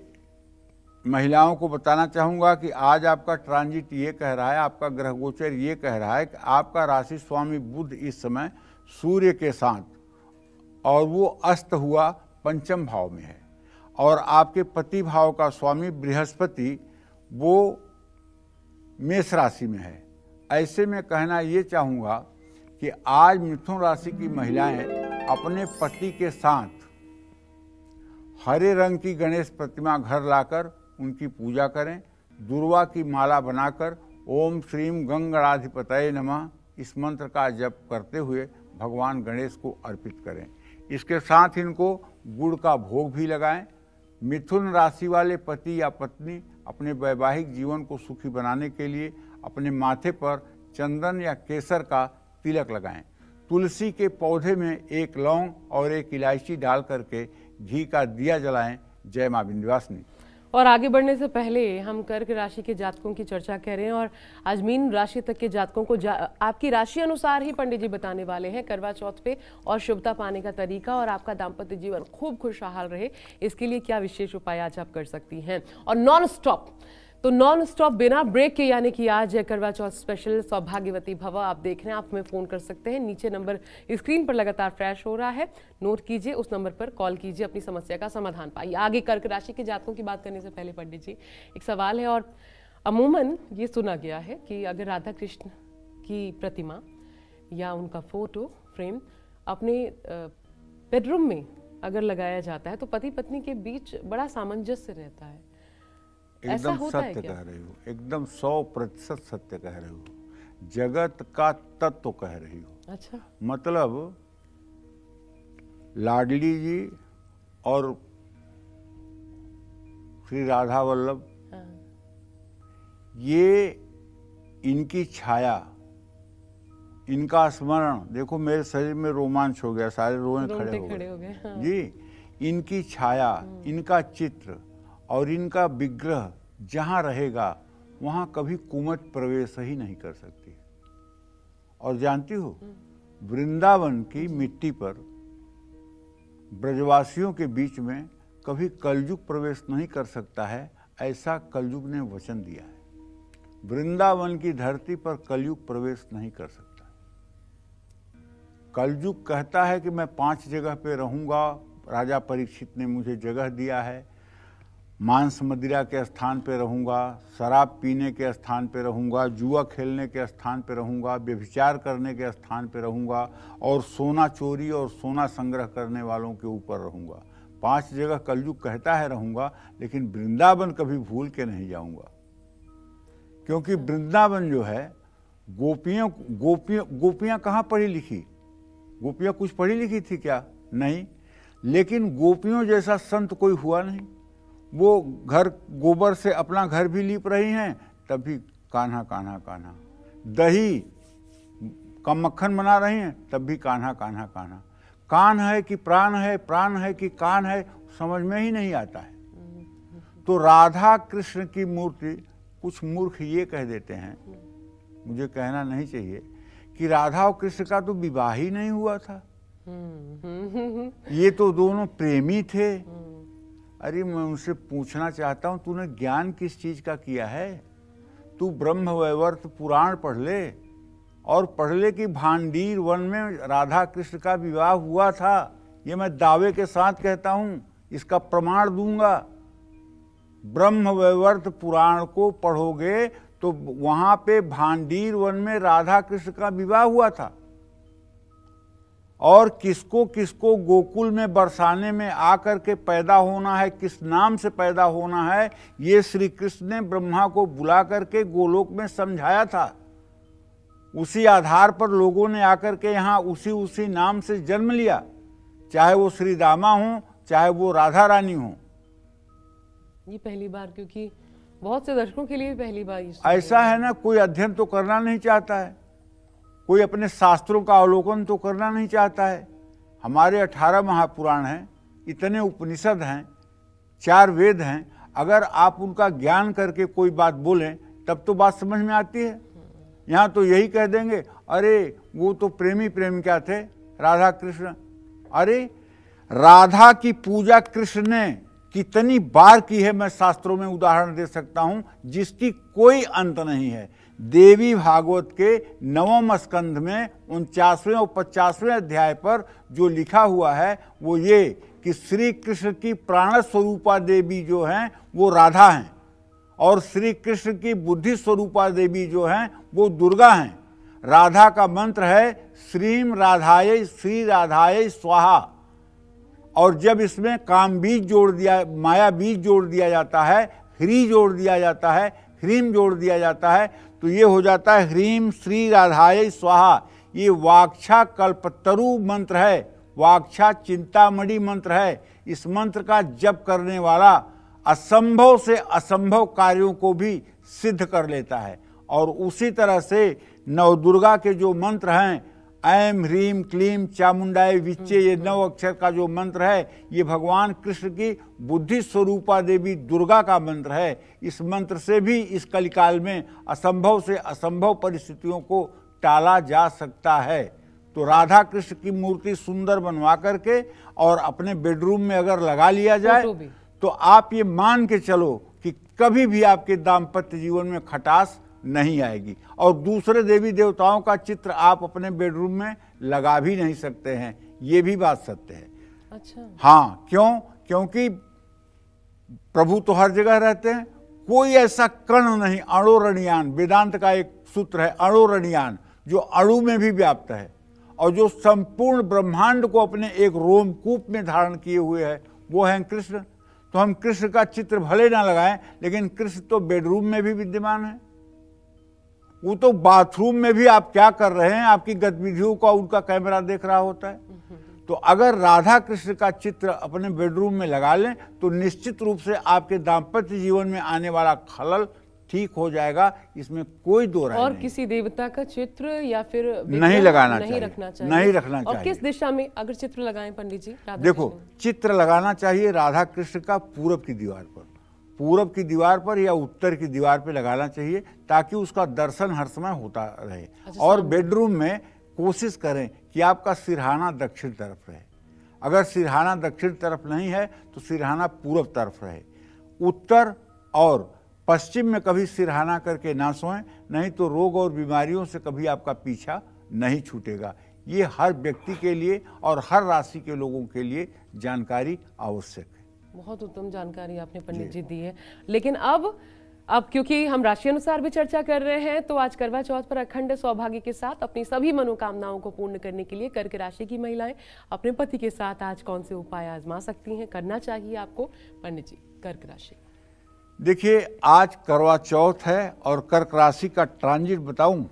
महिलाओं को बताना चाहूँगा कि आज आपका ट्रांजिट ये कह रहा है, आपका ग्रह गोचर ये कह रहा है कि आपका राशि स्वामी बुध इस समय सूर्य के साथ और वो अस्त हुआ पंचम भाव में है और आपके पति भाव का स्वामी बृहस्पति वो मेष राशि में है। ऐसे में कहना ये चाहूँगा कि आज मिथुन राशि की महिलाएं अपने पति के साथ हरे रंग की गणेश प्रतिमा घर लाकर उनकी पूजा करें। दुर्वा की माला बनाकर ओम श्रीम गंगणाधिपतये नमः इस मंत्र का जप करते हुए भगवान गणेश को अर्पित करें। इसके साथ इनको गुड़ का भोग भी लगाएं। मिथुन राशि वाले पति या पत्नी अपने वैवाहिक जीवन को सुखी बनाने के लिए अपने माथे पर चंदन या केसर का तिलक लगाएं। तुलसी के पौधे में एक लौंग और एक इलायची डाल करके घी का दिया जलाएं। जय मां विंध्यवासिनी। और आगे बढ़ने से पहले हम कर्क राशि के जातकों की चर्चा कर रहे हैं और आज मीन राशि तक के जातकों को आपकी राशि अनुसार ही पंडित जी बताने वाले हैं करवा चौथ पे और शुभता पाने का तरीका, और आपका दाम्पत्य जीवन खूब खुशहाल रहे इसके लिए क्या विशेष उपाय आज आप कर सकती हैं। और नॉन स्टॉप बिना ब्रेक के, यानी कि आज करवा चौथ स्पेशल सौभाग्यवती भव आप देख रहे हैं। आप हमें फ़ोन कर सकते हैं, नीचे नंबर स्क्रीन पर लगातार फ्लैश हो रहा है, नोट कीजिए, उस नंबर पर कॉल कीजिए, अपनी समस्या का समाधान पाइए। आगे कर्क राशि के जातकों की बात करने से पहले पंडित जी एक सवाल है, और अमूमन ये सुना गया है कि अगर राधा कृष्ण की प्रतिमा या उनका फोटो फ्रेम अपने बेडरूम में अगर लगाया जाता है तो पति पत्नी के बीच बड़ा सामंजस्य रहता है। एकदम सत्य कह रही हो, एकदम 100% सत्य कह रही हो, जगत का तत्व कह रही हो। अच्छा, मतलब लाडली जी और श्री राधा वल्लभ, हाँ। ये इनकी छाया, इनका स्मरण, देखो मेरे शरीर में रोमांच हो गया, सारे रोए खड़े हो गए, हाँ। जी, इनकी छाया, इनका चित्र और इनका विग्रह जहाँ रहेगा वहाँ कभी कुमत प्रवेश ही नहीं कर सकती। और जानती हो, वृंदावन की मिट्टी पर ब्रजवासियों के बीच में कभी कलयुग प्रवेश नहीं कर सकता है, ऐसा कलयुग ने वचन दिया है। वृंदावन की धरती पर कलयुग प्रवेश नहीं कर सकता। कलयुग कहता है कि मैं 5 जगह पे रहूँगा, राजा परीक्षित ने मुझे जगह दिया है, मांस मदिरा के स्थान पे रहूँगा, शराब पीने के स्थान पे रहूँगा, जुआ खेलने के स्थान पे रहूँगा, व्यभिचार करने के स्थान पे रहूँगा और सोना चोरी और सोना संग्रह करने वालों के ऊपर रहूँगा। पांच जगह कलयुग कहता है रहूँगा, लेकिन वृंदावन कभी भूल के नहीं जाऊँगा, क्योंकि वृंदावन जो है गोपियाँ कहाँ पढ़ी लिखी, गोपियाँ कुछ पढ़ी लिखी थी क्या? नहीं, लेकिन गोपियों जैसा संत कोई हुआ नहीं। वो घर गोबर से अपना घर भी लीप रही हैं, तब भी कान्हा कान्हा कान्हा, दही का मक्खन बना रही हैं, तब भी कान्हा कान्हा कान्हा। कान है कि प्राण है, प्राण है कि कान है, समझ में ही नहीं आता है। तो राधा कृष्ण की मूर्ति कुछ मूर्ख ये कह देते हैं, मुझे कहना नहीं चाहिए, कि राधा और कृष्ण का तो विवाह ही नहीं हुआ था, ये तो दोनों प्रेमी थे। अरे मैं उनसे पूछना चाहता हूँ, तूने ज्ञान किस चीज़ का किया है? तू ब्रह्म वैवर्त पुराण पढ़ ले और पढ़ ले कि भांडीर वन में राधा कृष्ण का विवाह हुआ था। ये मैं दावे के साथ कहता हूँ, इसका प्रमाण दूंगा। ब्रह्म वैवर्त पुराण को पढ़ोगे तो वहाँ पे भांडीर वन में राधा कृष्ण का विवाह हुआ था, और किसको किसको गोकुल में बरसाने में आकर के पैदा होना है, किस नाम से पैदा होना है, ये श्री कृष्ण ने ब्रह्मा को बुला करके गोलोक में समझाया था। उसी आधार पर लोगों ने आकर के यहाँ उसी नाम से जन्म लिया, चाहे वो श्री दामा हो, चाहे वो राधा रानी हो। ये पहली बार, क्योंकि बहुत से दर्शकों के लिए पहली बार ऐसा है ना, कोई अध्ययन तो करना नहीं चाहता है, कोई अपने शास्त्रों का अवलोकन तो करना नहीं चाहता है। हमारे 18 महापुराण हैं, इतने उपनिषद हैं, 4 वेद हैं, अगर आप उनका ज्ञान करके कोई बात बोलें तब तो बात समझ में आती है। यहाँ तो यही कह देंगे, अरे वो तो प्रेमी क्या थे, राधा कृष्ण। अरे राधा की पूजा कृष्ण ने कितनी बार की है, मैं शास्त्रों में उदाहरण दे सकता हूँ जिसकी कोई अंत नहीं है। देवी भागवत के 9वें स्कंध में 49वें और 50वें अध्याय पर जो लिखा हुआ है वो ये कि श्री कृष्ण की प्राण स्वरूपा देवी जो हैं वो राधा हैं, और श्री कृष्ण की बुद्धि स्वरूपा देवी जो हैं वो दुर्गा हैं। राधा का मंत्र है श्रीम राधायै श्री राधायै स्वाहा, और जब इसमें काम बीज जोड़ दिया, माया बीज जोड़ दिया जाता है, ह्री जोड़ दिया जाता है, ह्रीम जोड़ दिया जाता है, तो ये हो जाता है ह्रीम श्री राधायै स्वाहा। ये वाक्षा कल्पतरु मंत्र है, वाक्षा चिंतामणि मंत्र है। इस मंत्र का जप करने वाला असंभव से असंभव कार्यों को भी सिद्ध कर लेता है। और उसी तरह से नवदुर्गा के जो मंत्र हैं, ऐम ह्रीम क्लीम चामुंडाए विच्चे, ये 9 अक्षर का जो मंत्र है, ये भगवान कृष्ण की बुद्धि स्वरूपा देवी दुर्गा का मंत्र है। इस मंत्र से भी इस कलिकाल में असंभव से असंभव परिस्थितियों को टाला जा सकता है। तो राधा कृष्ण की मूर्ति सुंदर बनवा करके और अपने बेडरूम में अगर लगा लिया जाए तो आप ये मान के चलो कि कभी भी आपके दाम्पत्य जीवन में खटास नहीं आएगी। और दूसरे देवी देवताओं का चित्र आप अपने बेडरूम में लगा भी नहीं सकते हैं, ये भी बात सत्य है। अच्छा, हाँ, क्यों? क्योंकि प्रभु तो हर जगह रहते हैं, कोई ऐसा कण नहीं। अणोरणीयान वेदांत का एक सूत्र है, अणोरणीयान, जो अणु में भी व्याप्त है और जो संपूर्ण ब्रह्मांड को अपने एक रोमकूप में धारण किए हुए है, वो है कृष्ण। तो हम कृष्ण का चित्र भले ना लगाएं, लेकिन कृष्ण तो बेडरूम में भी विद्यमान है, वो तो बाथरूम में भी आप क्या कर रहे हैं, आपकी गतिविधियों का उनका कैमरा देख रहा होता है। तो अगर राधा कृष्ण का चित्र अपने बेडरूम में लगा लें तो निश्चित रूप से आपके दाम्पत्य जीवन में आने वाला खलल ठीक हो जाएगा, इसमें कोई दो राय नहीं। और किसी देवता का चित्र या फिर नहीं लगाना चाहिए, नहीं रखना चाहिए। और किस दिशा में अगर चित्र लगाएं पंडित जी? देखो, चित्र लगाना चाहिए राधा कृष्ण का पूरब की दीवार पर, पूरब की दीवार पर या उत्तर की दीवार पर लगाना चाहिए, ताकि उसका दर्शन हर समय होता रहे। अच्छा, और बेडरूम में कोशिश करें कि आपका सिरहाना दक्षिण तरफ रहे। अगर सिरहाना दक्षिण तरफ नहीं है तो सिरहाना पूरब तरफ रहे। उत्तर और पश्चिम में कभी सिरहाना करके ना सोएं, नहीं तो रोग और बीमारियों से कभी आपका पीछा नहीं छूटेगा। ये हर व्यक्ति के लिए और हर राशि के लोगों के लिए जानकारी आवश्यक है। बहुत उत्तम जानकारी आपने पंडित जी दी है, लेकिन अब अब क्योंकि हम राशि अनुसार भी चर्चा कर रहे हैं तो आज करवा चौथ पर अखंड सौभाग्य के साथ अपनी सभी मनोकामनाओं को पूर्ण करने के लिए कर्क राशि की महिलाएं अपने पति के साथ आज कौन से उपाय आजमा सकती हैं, करना चाहिए आपको पंडित जी? कर्क राशि, देखिए आज करवा चौथ है और कर्क राशि का ट्रांजिट बताऊं,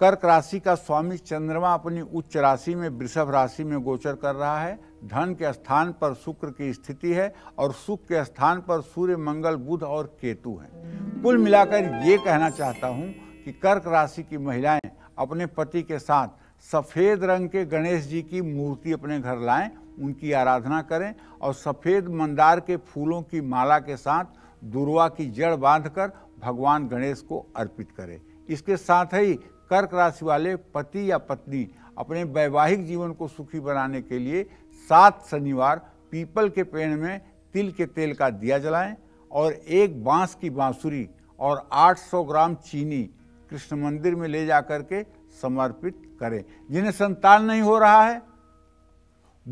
कर्क राशि का स्वामी चंद्रमा अपनी उच्च राशि में वृषभ राशि में गोचर कर रहा है। धन के स्थान पर शुक्र की स्थिति है और सुख के स्थान पर सूर्य मंगल बुध और केतु हैं। कुल मिलाकर ये कहना चाहता हूँ कि कर्क राशि की महिलाएं अपने पति के साथ सफ़ेद रंग के गणेश जी की मूर्ति अपने घर लाएं, उनकी आराधना करें और सफ़ेद मंदार के फूलों की माला के साथ दुर्वा की जड़ बांधकर भगवान गणेश को अर्पित करें। इसके साथ ही कर्क राशि वाले पति या पत्नी अपने वैवाहिक जीवन को सुखी बनाने के लिए 7 शनिवार पीपल के पेड़ में तिल के तेल का दिया जलाएं और 1 बांस की बांसुरी और 800 ग्राम चीनी कृष्ण मंदिर में ले जाकर के समर्पित करें। जिन्हें संतान नहीं हो रहा है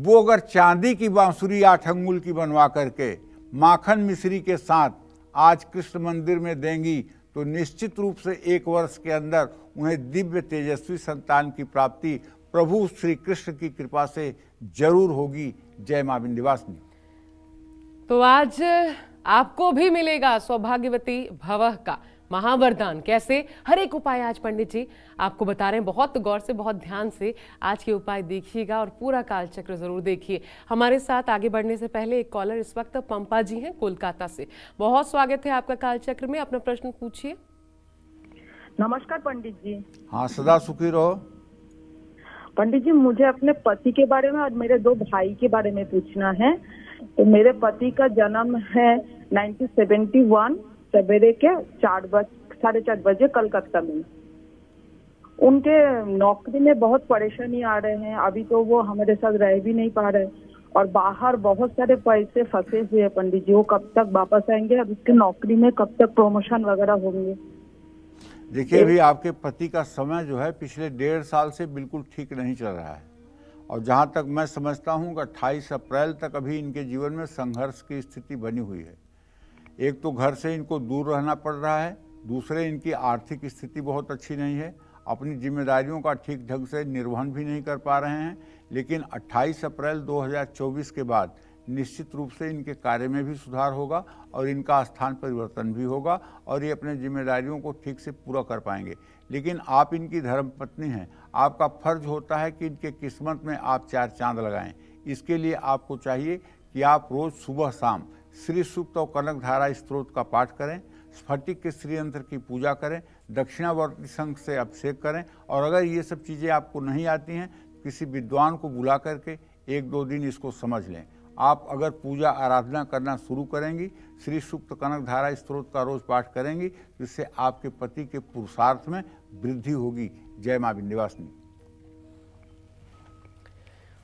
वो अगर चांदी की बांसुरी 8 अंगुल की बनवा करके माखन मिश्री के साथ आज कृष्ण मंदिर में देंगी तो निश्चित रूप से 1 वर्ष के अंदर उन्हें दिव्य तेजस्वी संतान की प्राप्ति प्रभु श्री कृष्ण की कृपा से जरूर होगी। जय मां विंध्यवासिनी। तो आज आपको भी मिलेगा सौभाग्यवती भवः का महावरदान। कैसे? हर एक उपाय आज पंडित जी आपको बता रहे हैं, बहुत गौर से बहुत ध्यान से आज के उपाय देखिएगा और पूरा कालचक्र जरूर देखिए। हमारे साथ आगे बढ़ने से पहले एक कॉलर इस वक्त पंपा जी हैं कोलकाता से। बहुत स्वागत है आपका कालचक्र में, अपना प्रश्न पूछिए। नमस्कार पंडित जी। हाँ, सदा सुखी रहो। पंडित जी मुझे अपने पति के बारे में और मेरे 2 भाई के बारे में पूछना है। तो मेरे पति का जन्म है 1971 सवेरे के 4:30 बजे कलकत्ता में। उनके नौकरी में बहुत परेशानी आ रहे हैं, अभी तो वो हमारे साथ रह भी नहीं पा रहे और बाहर बहुत सारे पैसे फंसे हुए हैं पंडित जी। वो कब तक वापस आएंगे? अब उसके नौकरी में कब तक प्रमोशन वगैरह होंगे? देखिए अभी आपके पति का समय जो है पिछले 1.5 साल से बिल्कुल ठीक नहीं चल रहा है और जहाँ तक मैं समझता हूँ 28 अप्रैल तक अभी इनके जीवन में संघर्ष की स्थिति बनी हुई है। एक तो घर से इनको दूर रहना पड़ रहा है, दूसरे इनकी आर्थिक स्थिति बहुत अच्छी नहीं है, अपनी जिम्मेदारियों का ठीक ढंग से निर्वहन भी नहीं कर पा रहे हैं। लेकिन 28 अप्रैल 2024 के बाद निश्चित रूप से इनके कार्य में भी सुधार होगा और इनका स्थान परिवर्तन भी होगा और ये अपने जिम्मेदारियों को ठीक से पूरा कर पाएंगे। लेकिन आप इनकी धर्मपत्नी हैं, आपका फर्ज होता है कि इनके किस्मत में आप 4 चांद लगाएं। इसके लिए आपको चाहिए कि आप रोज़ सुबह शाम श्री सूक्त और कनक धारा स्त्रोत का पाठ करें, स्फटिक के श्रीयंत्र की पूजा करें, दक्षिणावर्ती शंख से अभिषेक करें और अगर ये सब चीज़ें आपको नहीं आती हैं किसी विद्वान को बुला करके 1-2 दिन इसको समझ लें। आप अगर पूजा आराधना करना शुरू करेंगी, श्री सूक्त कनक धारा स्त्रोत का रोज पाठ करेंगी, जिससे आपके पति के पुरुषार्थ में वृद्धि होगी। जय मां विंध्यवासिनी।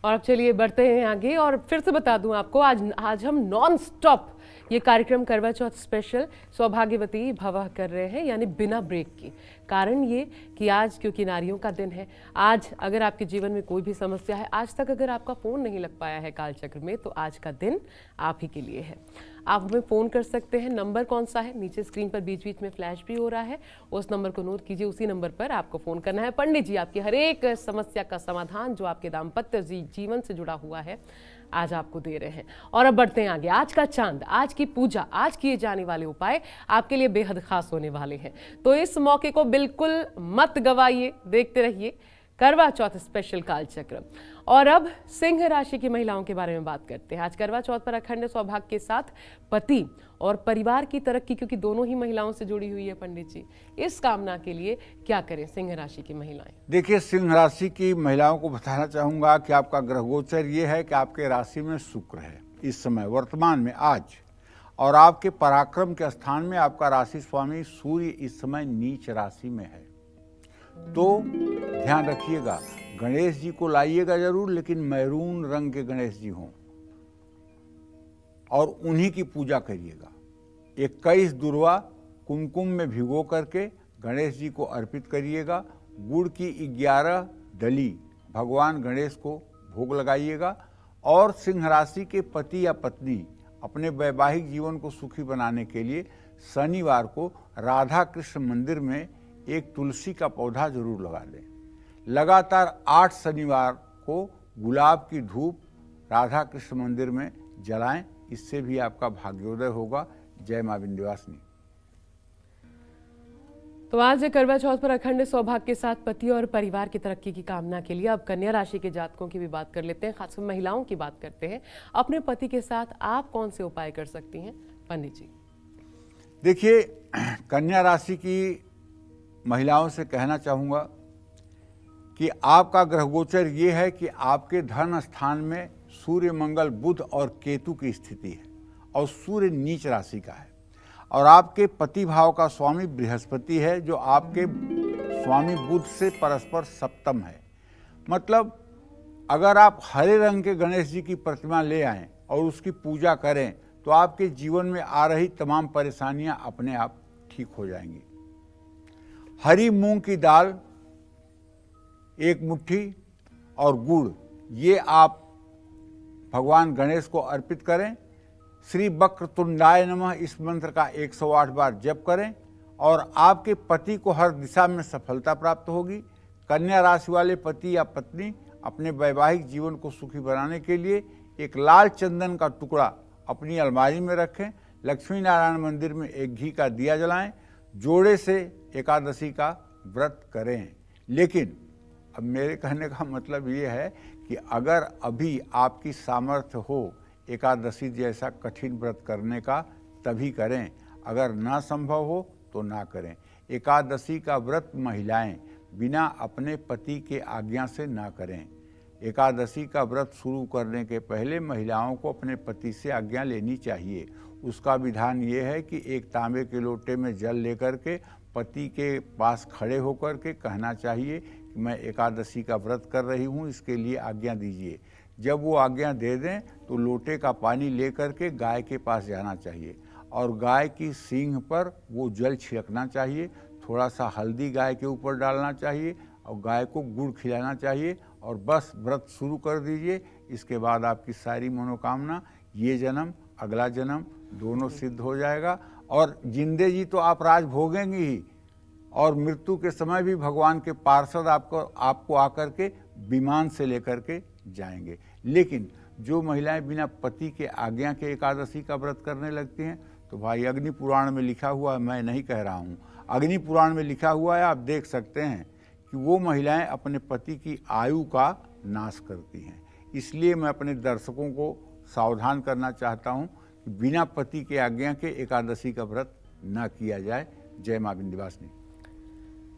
और अब चलिए बढ़ते हैं आगे और फिर से बता दूं आपको, आज हम नॉन स्टॉप ये कार्यक्रम करवा चौथ स्पेशल सौभाग्यवती भवः कर रहे हैं, यानी बिना ब्रेक की। कारण ये कि आज क्योंकि नारियों का दिन है, आज अगर आपके जीवन में कोई भी समस्या है, आज तक अगर आपका फ़ोन नहीं लग पाया है कालचक्र में, तो आज का दिन आप ही के लिए है। आप हमें फ़ोन कर सकते हैं। नंबर कौन सा है? नीचे स्क्रीन पर बीच बीच में फ्लैश भी हो रहा है, उस नंबर को नोट कीजिए, उसी नंबर पर आपको फ़ोन करना है। पंडित जी आपकी हर एक समस्या का समाधान जो आपके दाम्पत्य जीवन से जुड़ा हुआ है आज आपको दे रहे हैं। और अब बढ़ते हैं आगे। आज का चांद, आज की पूजा, आज किए जाने वाले उपाय आपके लिए बेहद खास होने वाले हैं, तो इस मौके को बिल्कुल मत गवाइए। देखते रहिए करवा चौथ स्पेशल कालचक्र। और अब सिंह राशि की महिलाओं के बारे में बात करते हैं। आज करवा चौथ पर अखंड सौभाग्य के साथ पति और परिवार की तरक्की, क्योंकि दोनों ही महिलाओं से जुड़ी हुई है पंडित जी, इस कामना के लिए क्या करें सिंह राशि की महिलाएं? देखिए सिंह राशि की महिलाओं को बताना चाहूँगा कि आपका ग्रह गोचर ये है कि आपके राशि में शुक्र है इस समय वर्तमान में आज, और आपके पराक्रम के स्थान में आपका राशि स्वामी सूर्य इस समय नीच राशि में है। तो ध्यान रखिएगा, गणेश जी को लाइएगा जरूर, लेकिन मैरून रंग के गणेश जी हों और उन्हीं की पूजा करिएगा। 21 दुर्वा कुमकुम में भिगो करके गणेश जी को अर्पित करिएगा। गुड़ की 11 डली भगवान गणेश को भोग लगाइएगा। और सिंह राशि के पति या पत्नी अपने वैवाहिक जीवन को सुखी बनाने के लिए शनिवार को राधा कृष्ण मंदिर में एक तुलसी का पौधा जरूर लगा दें। लगातार 8 शनिवार को गुलाब की धूप राधा कृष्ण मंदिर में जलाएं, इससे भी आपका भाग्योदय होगा। जय मां विंध्यवासिनी। तो आज करवा चौथ पर अखंड सौभाग्य के साथ पति और परिवार की तरक्की की कामना के लिए अब कन्या राशि के जातकों की भी बात कर लेते हैं, खासकर महिलाओं की बात करते हैं। अपने पति के साथ आप कौन से उपाय कर सकती हैं पंडित जी? देखिए, कन्या राशि की महिलाओं से कहना चाहूँगा कि आपका ग्रह गोचर ये है कि आपके धन स्थान में सूर्य, मंगल, बुध और केतु की स्थिति है और सूर्य नीच राशि का है, और आपके पति भाव का स्वामी बृहस्पति है जो आपके स्वामी बुध से परस्पर सप्तम है। मतलब अगर आप हरे रंग के गणेश जी की प्रतिमा ले आएं और उसकी पूजा करें तो आपके जीवन में आ रही तमाम परेशानियां अपने आप ठीक हो जाएंगी। हरी मूंग की दाल 1 मुट्ठी और गुड़, ये आप भगवान गणेश को अर्पित करें। श्री वक्रतुंडाय नमः इस मंत्र का 108 बार जप करें और आपके पति को हर दिशा में सफलता प्राप्त होगी। कन्या राशि वाले पति या पत्नी अपने वैवाहिक जीवन को सुखी बनाने के लिए एक लाल चंदन का टुकड़ा अपनी अलमारी में रखें। लक्ष्मी नारायण मंदिर में एक घी का दिया जलाएं। जोड़े से एकादशी का व्रत करें। लेकिन अब मेरे कहने का मतलब ये है कि अगर अभी आपकी सामर्थ्य हो एकादशी जैसा कठिन व्रत करने का, तभी करें। अगर ना संभव हो तो ना करें। एकादशी का व्रत महिलाएं बिना अपने पति के आज्ञा से ना करें। एकादशी का व्रत शुरू करने के पहले महिलाओं को अपने पति से आज्ञा लेनी चाहिए। उसका विधान ये है कि एक तांबे के लोटे में जल लेकर के पति के पास खड़े होकर के कहना चाहिए कि मैं एकादशी का व्रत कर रही हूँ, इसके लिए आज्ञा दीजिए। जब वो आज्ञा दे दें तो लोटे का पानी लेकर के गाय के पास जाना चाहिए और गाय की सींग पर वो जल छिड़कना चाहिए। थोड़ा सा हल्दी गाय के ऊपर डालना चाहिए और गाय को गुड़ खिलाना चाहिए और बस व्रत शुरू कर दीजिए। इसके बाद आपकी सारी मनोकामना ये जन्म अगला जन्म दोनों सिद्ध हो जाएगा। और जिंदे जी तो आप राज भोगेंगी ही, और मृत्यु के समय भी भगवान के पार्षद आपको आकर के विमान से लेकर के जाएंगे। लेकिन जो महिलाएं बिना पति के आज्ञा के एकादशी का व्रत करने लगती हैं तो भाई अग्नि पुराण में लिखा हुआ है, मैं नहीं कह रहा हूँ, अग्नि पुराण में लिखा हुआ है, आप देख सकते हैं कि वो महिलाएं अपने पति की आयु का नाश करती हैं। इसलिए मैं अपने दर्शकों को सावधान करना चाहता हूँ कि बिना पति के आज्ञा के एकादशी का व्रत न किया जाए। जय मां विंध्यवासिनी।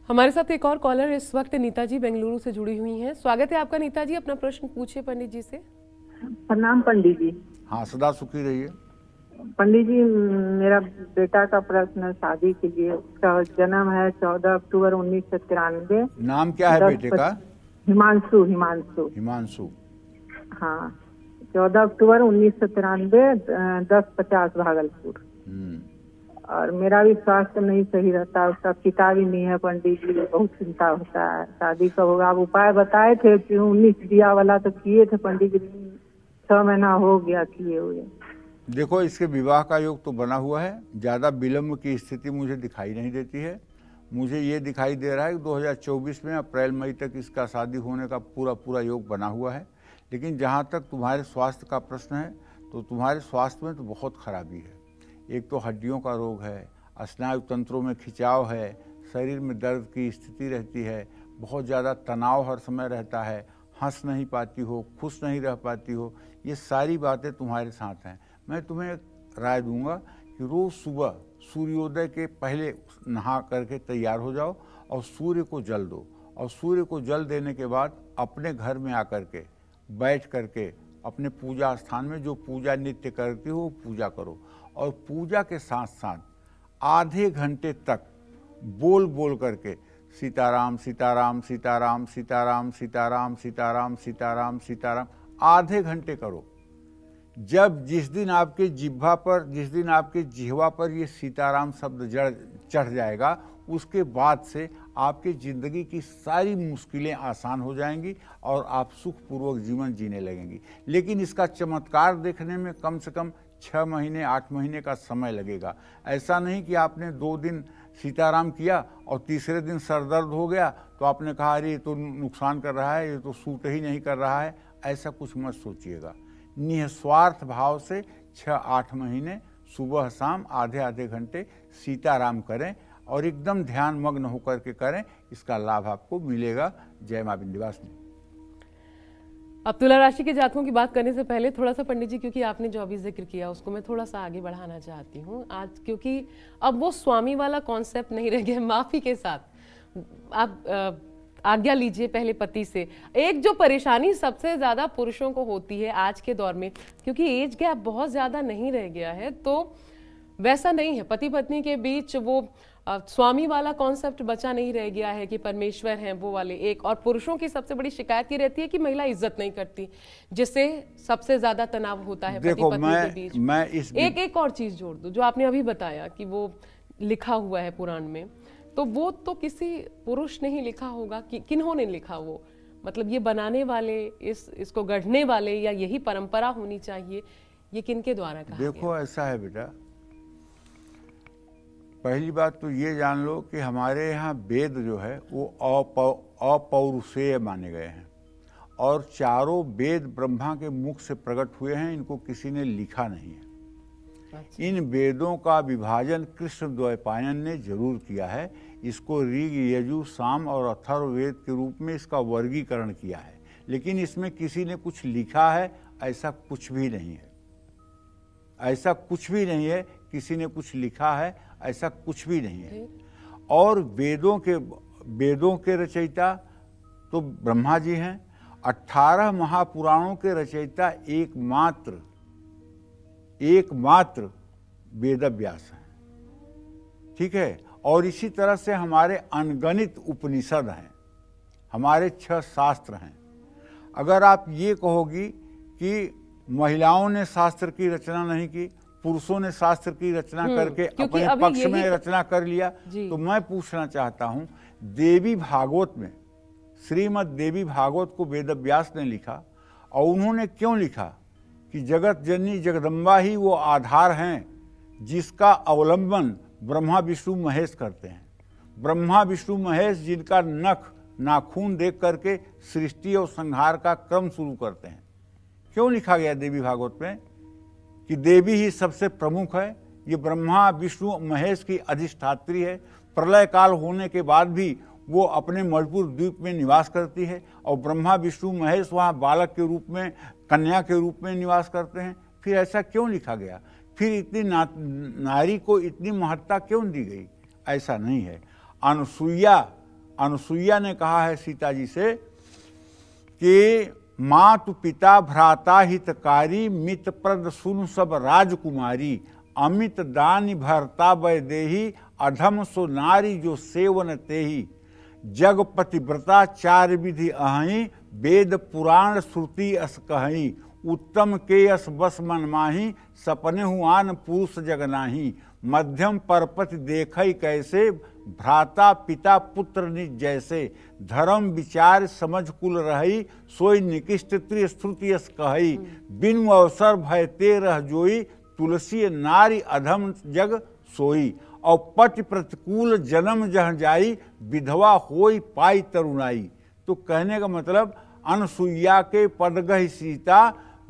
हमारे साथ एक और कॉलर इस वक्त नीता जी बेंगलुरु से जुड़ी हुई हैं। स्वागत है आपका नीता जी, अपना प्रश्न पूछिए पंडित जी से। प्रणाम पंडित जी। हाँ, सदा सुखी रहिए। पंडित जी, मेरा बेटा का प्रश्न शादी के लिए, उसका जन्म है 14 अक्टूबर 1993। नाम क्या है बेटे का? हिमांशु। हिमांशु। हिमांशु, हाँ। 14 अक्टूबर 1993, 10:50 भागलपुर। और मेरा भी स्वास्थ्य नहीं सही रहता, उसका पिता भी नहीं है पंडित जी, बहुत चिंता होता है। शादी का होगा, आप उपाय बताए थे 19 दिया वाला तो किए थे पंडित जी, 6 महीना हो गया किए हुए। देखो, इसके विवाह का योग तो बना हुआ है, ज़्यादा विलम्ब की स्थिति मुझे दिखाई नहीं देती है। मुझे ये दिखाई दे रहा है कि 2024 में अप्रैल मई तक इसका शादी होने का पूरा योग बना हुआ है। लेकिन जहाँ तक तुम्हारे स्वास्थ्य का प्रश्न है तो तुम्हारे स्वास्थ्य में तो बहुत खराबी है। एक तो हड्डियों का रोग है, स्नायु तंत्रों में खिंचाव है, शरीर में दर्द की स्थिति रहती है, बहुत ज़्यादा तनाव हर समय रहता है, हंस नहीं पाती हो, खुश नहीं रह पाती हो, ये सारी बातें तुम्हारे साथ हैं। मैं तुम्हें राय दूंगा कि रोज़ सुबह सूर्योदय के पहले नहा करके तैयार हो जाओ और सूर्य को जल दो, और सूर्य को जल देने के बाद अपने घर में आकर के बैठ करके अपने पूजा स्थान में जो पूजा नित्य करती हो पूजा करो, और पूजा के साथ साथ आधे घंटे तक बोल बोल करके सीताराम सीताराम सीताराम सीताराम सीताराम सीताराम सीताराम सीताराम आधे घंटे करो। जब जिस दिन आपके जिह्वा पर ये सीताराम शब्द चढ़ जाएगा, उसके बाद से आपकी ज़िंदगी की सारी मुश्किलें आसान हो जाएंगी और आप सुखपूर्वक जीवन जीने लगेंगी। लेकिन इसका चमत्कार देखने में कम से कम 6 महीने 8 महीने का समय लगेगा। ऐसा नहीं कि आपने 2 दिन सीताराम किया और तीसरे दिन सर दर्द हो गया तो आपने कहा अरे ये तो नुकसान कर रहा है, ये तो सूट ही नहीं कर रहा है। ऐसा कुछ मत सोचिएगा। निस्वार्थ भाव से 6-8 महीने सुबह शाम आधे आधे घंटे सीताराम करें और एकदम ध्यान मग्न होकर के करें, इसका लाभ आपको मिलेगा। जय मां विंध्यवासिनी। अब तुला राशि के जातकों की बात करने से पहले थोड़ा सा पंडित जी, क्योंकि आपने जो अभी जिक्र किया उसको मैं थोड़ा सा आगे बढ़ाना चाहती हूँ आज, क्योंकि अब वो स्वामी वाला कॉन्सेप्ट नहीं रह गया। माफी के साथ आप आज्ञा लीजिए पहले पति से। एक जो परेशानी सबसे ज़्यादा पुरुषों को होती है आज के दौर में, क्योंकि एज गैप बहुत ज़्यादा नहीं रह गया है तो वैसा नहीं है, पति पत्नी के बीच वो स्वामी वाला कॉन्सेप्ट बचा नहीं रह गया है कि परमेश्वर हैं वो वाले एक। और पुरुषों की सबसे बड़ी शिकायत ये रहती है कि महिला इज्जत नहीं करती, जिससे सबसे ज्यादा तनाव होता है पति पत्नी के बीच। मैं इस एक और चीज जोड़ दूं जो आपने अभी बताया कि वो लिखा हुआ है पुराण में, तो वो तो किसी पुरुष ने ही लिखा होगा कि किन्हों ने लिखा, वो मतलब ये बनाने वाले, इसको गढ़ने वाले, या यही परंपरा होनी चाहिए, ये किनके द्वारा कहा गया? देखो ऐसा है बेटा, पहली बात तो ये जान लो कि हमारे यहाँ वेद जो है वो अपौरुषेय माने गए हैं और चारों वेद ब्रह्मा के मुख से प्रकट हुए हैं, इनको किसी ने लिखा नहीं है। अच्छा। इन वेदों का विभाजन कृष्ण द्वैपायन ने जरूर किया है, इसको ऋग यजु साम और अथर्ववेद के रूप में इसका वर्गीकरण किया है, लेकिन इसमें किसी ने कुछ लिखा है ऐसा कुछ भी नहीं है। ऐसा कुछ भी नहीं है किसी ने कुछ लिखा है ऐसा कुछ भी नहीं है। और वेदों के रचयिता तो ब्रह्मा जी हैं। 18 महापुराणों के रचयिता एकमात्र वेदव्यास हैं, ठीक है। और इसी तरह से हमारे अनगणित उपनिषद हैं, हमारे 6 शास्त्र हैं। अगर आप ये कहोगी कि महिलाओं ने शास्त्र की रचना नहीं की, पुरुषों ने शास्त्र की रचना करके अपने पक्ष में रचना कर लिया, तो मैं पूछना चाहता हूँ, देवी भागवत में, श्रीमद् देवी भागवत को वेदव्यास ने लिखा, और उन्होंने क्यों लिखा कि जगत जननी जगदम्बा ही वो आधार हैं जिसका अवलंबन ब्रह्मा विष्णु महेश करते हैं। ब्रह्मा विष्णु महेश जिनका नख नाखून देख करके सृष्टि और संहार का क्रम शुरू करते हैं। क्यों लिखा गया देवी भागवत में कि देवी ही सबसे प्रमुख है, ये ब्रह्मा विष्णु महेश की अधिष्ठात्री है, प्रलय काल होने के बाद भी वो अपने मणिपुर द्वीप में निवास करती है और ब्रह्मा विष्णु महेश वहाँ बालक के रूप में, कन्या के रूप में निवास करते हैं। फिर ऐसा क्यों लिखा गया? फिर इतनी नारी को इतनी महत्ता क्यों दी गई? ऐसा नहीं है। अनुसुईया ने कहा है सीता जी से कि मातु पिता भ्राता हितकारी मित प्रद सुन सब राजकुमारी, अमित दान भरता वैदेही अधम सो नारी जो सेवन तेही, जग पतिव्रता चार विधि अहि वेद पुराण श्रुति अस कहि, उत्तम के अस बस मन माही सपने हुआन पुरुष जगनाही, मध्यम परपति देखई कैसे भ्राता पिता पुत्र निज जैसे, धर्म विचार समझ कुल रही सोई निकिष्ट त्रिश्रुतियस कही, बिनु अवसर भयते रह जोई तुलसी नारी अधम जग सोई, और पति प्रतिकूल जन्म जह जाई विधवा होई पाई तरुणाई। तो कहने का मतलब अनसुईया के पदगह सीता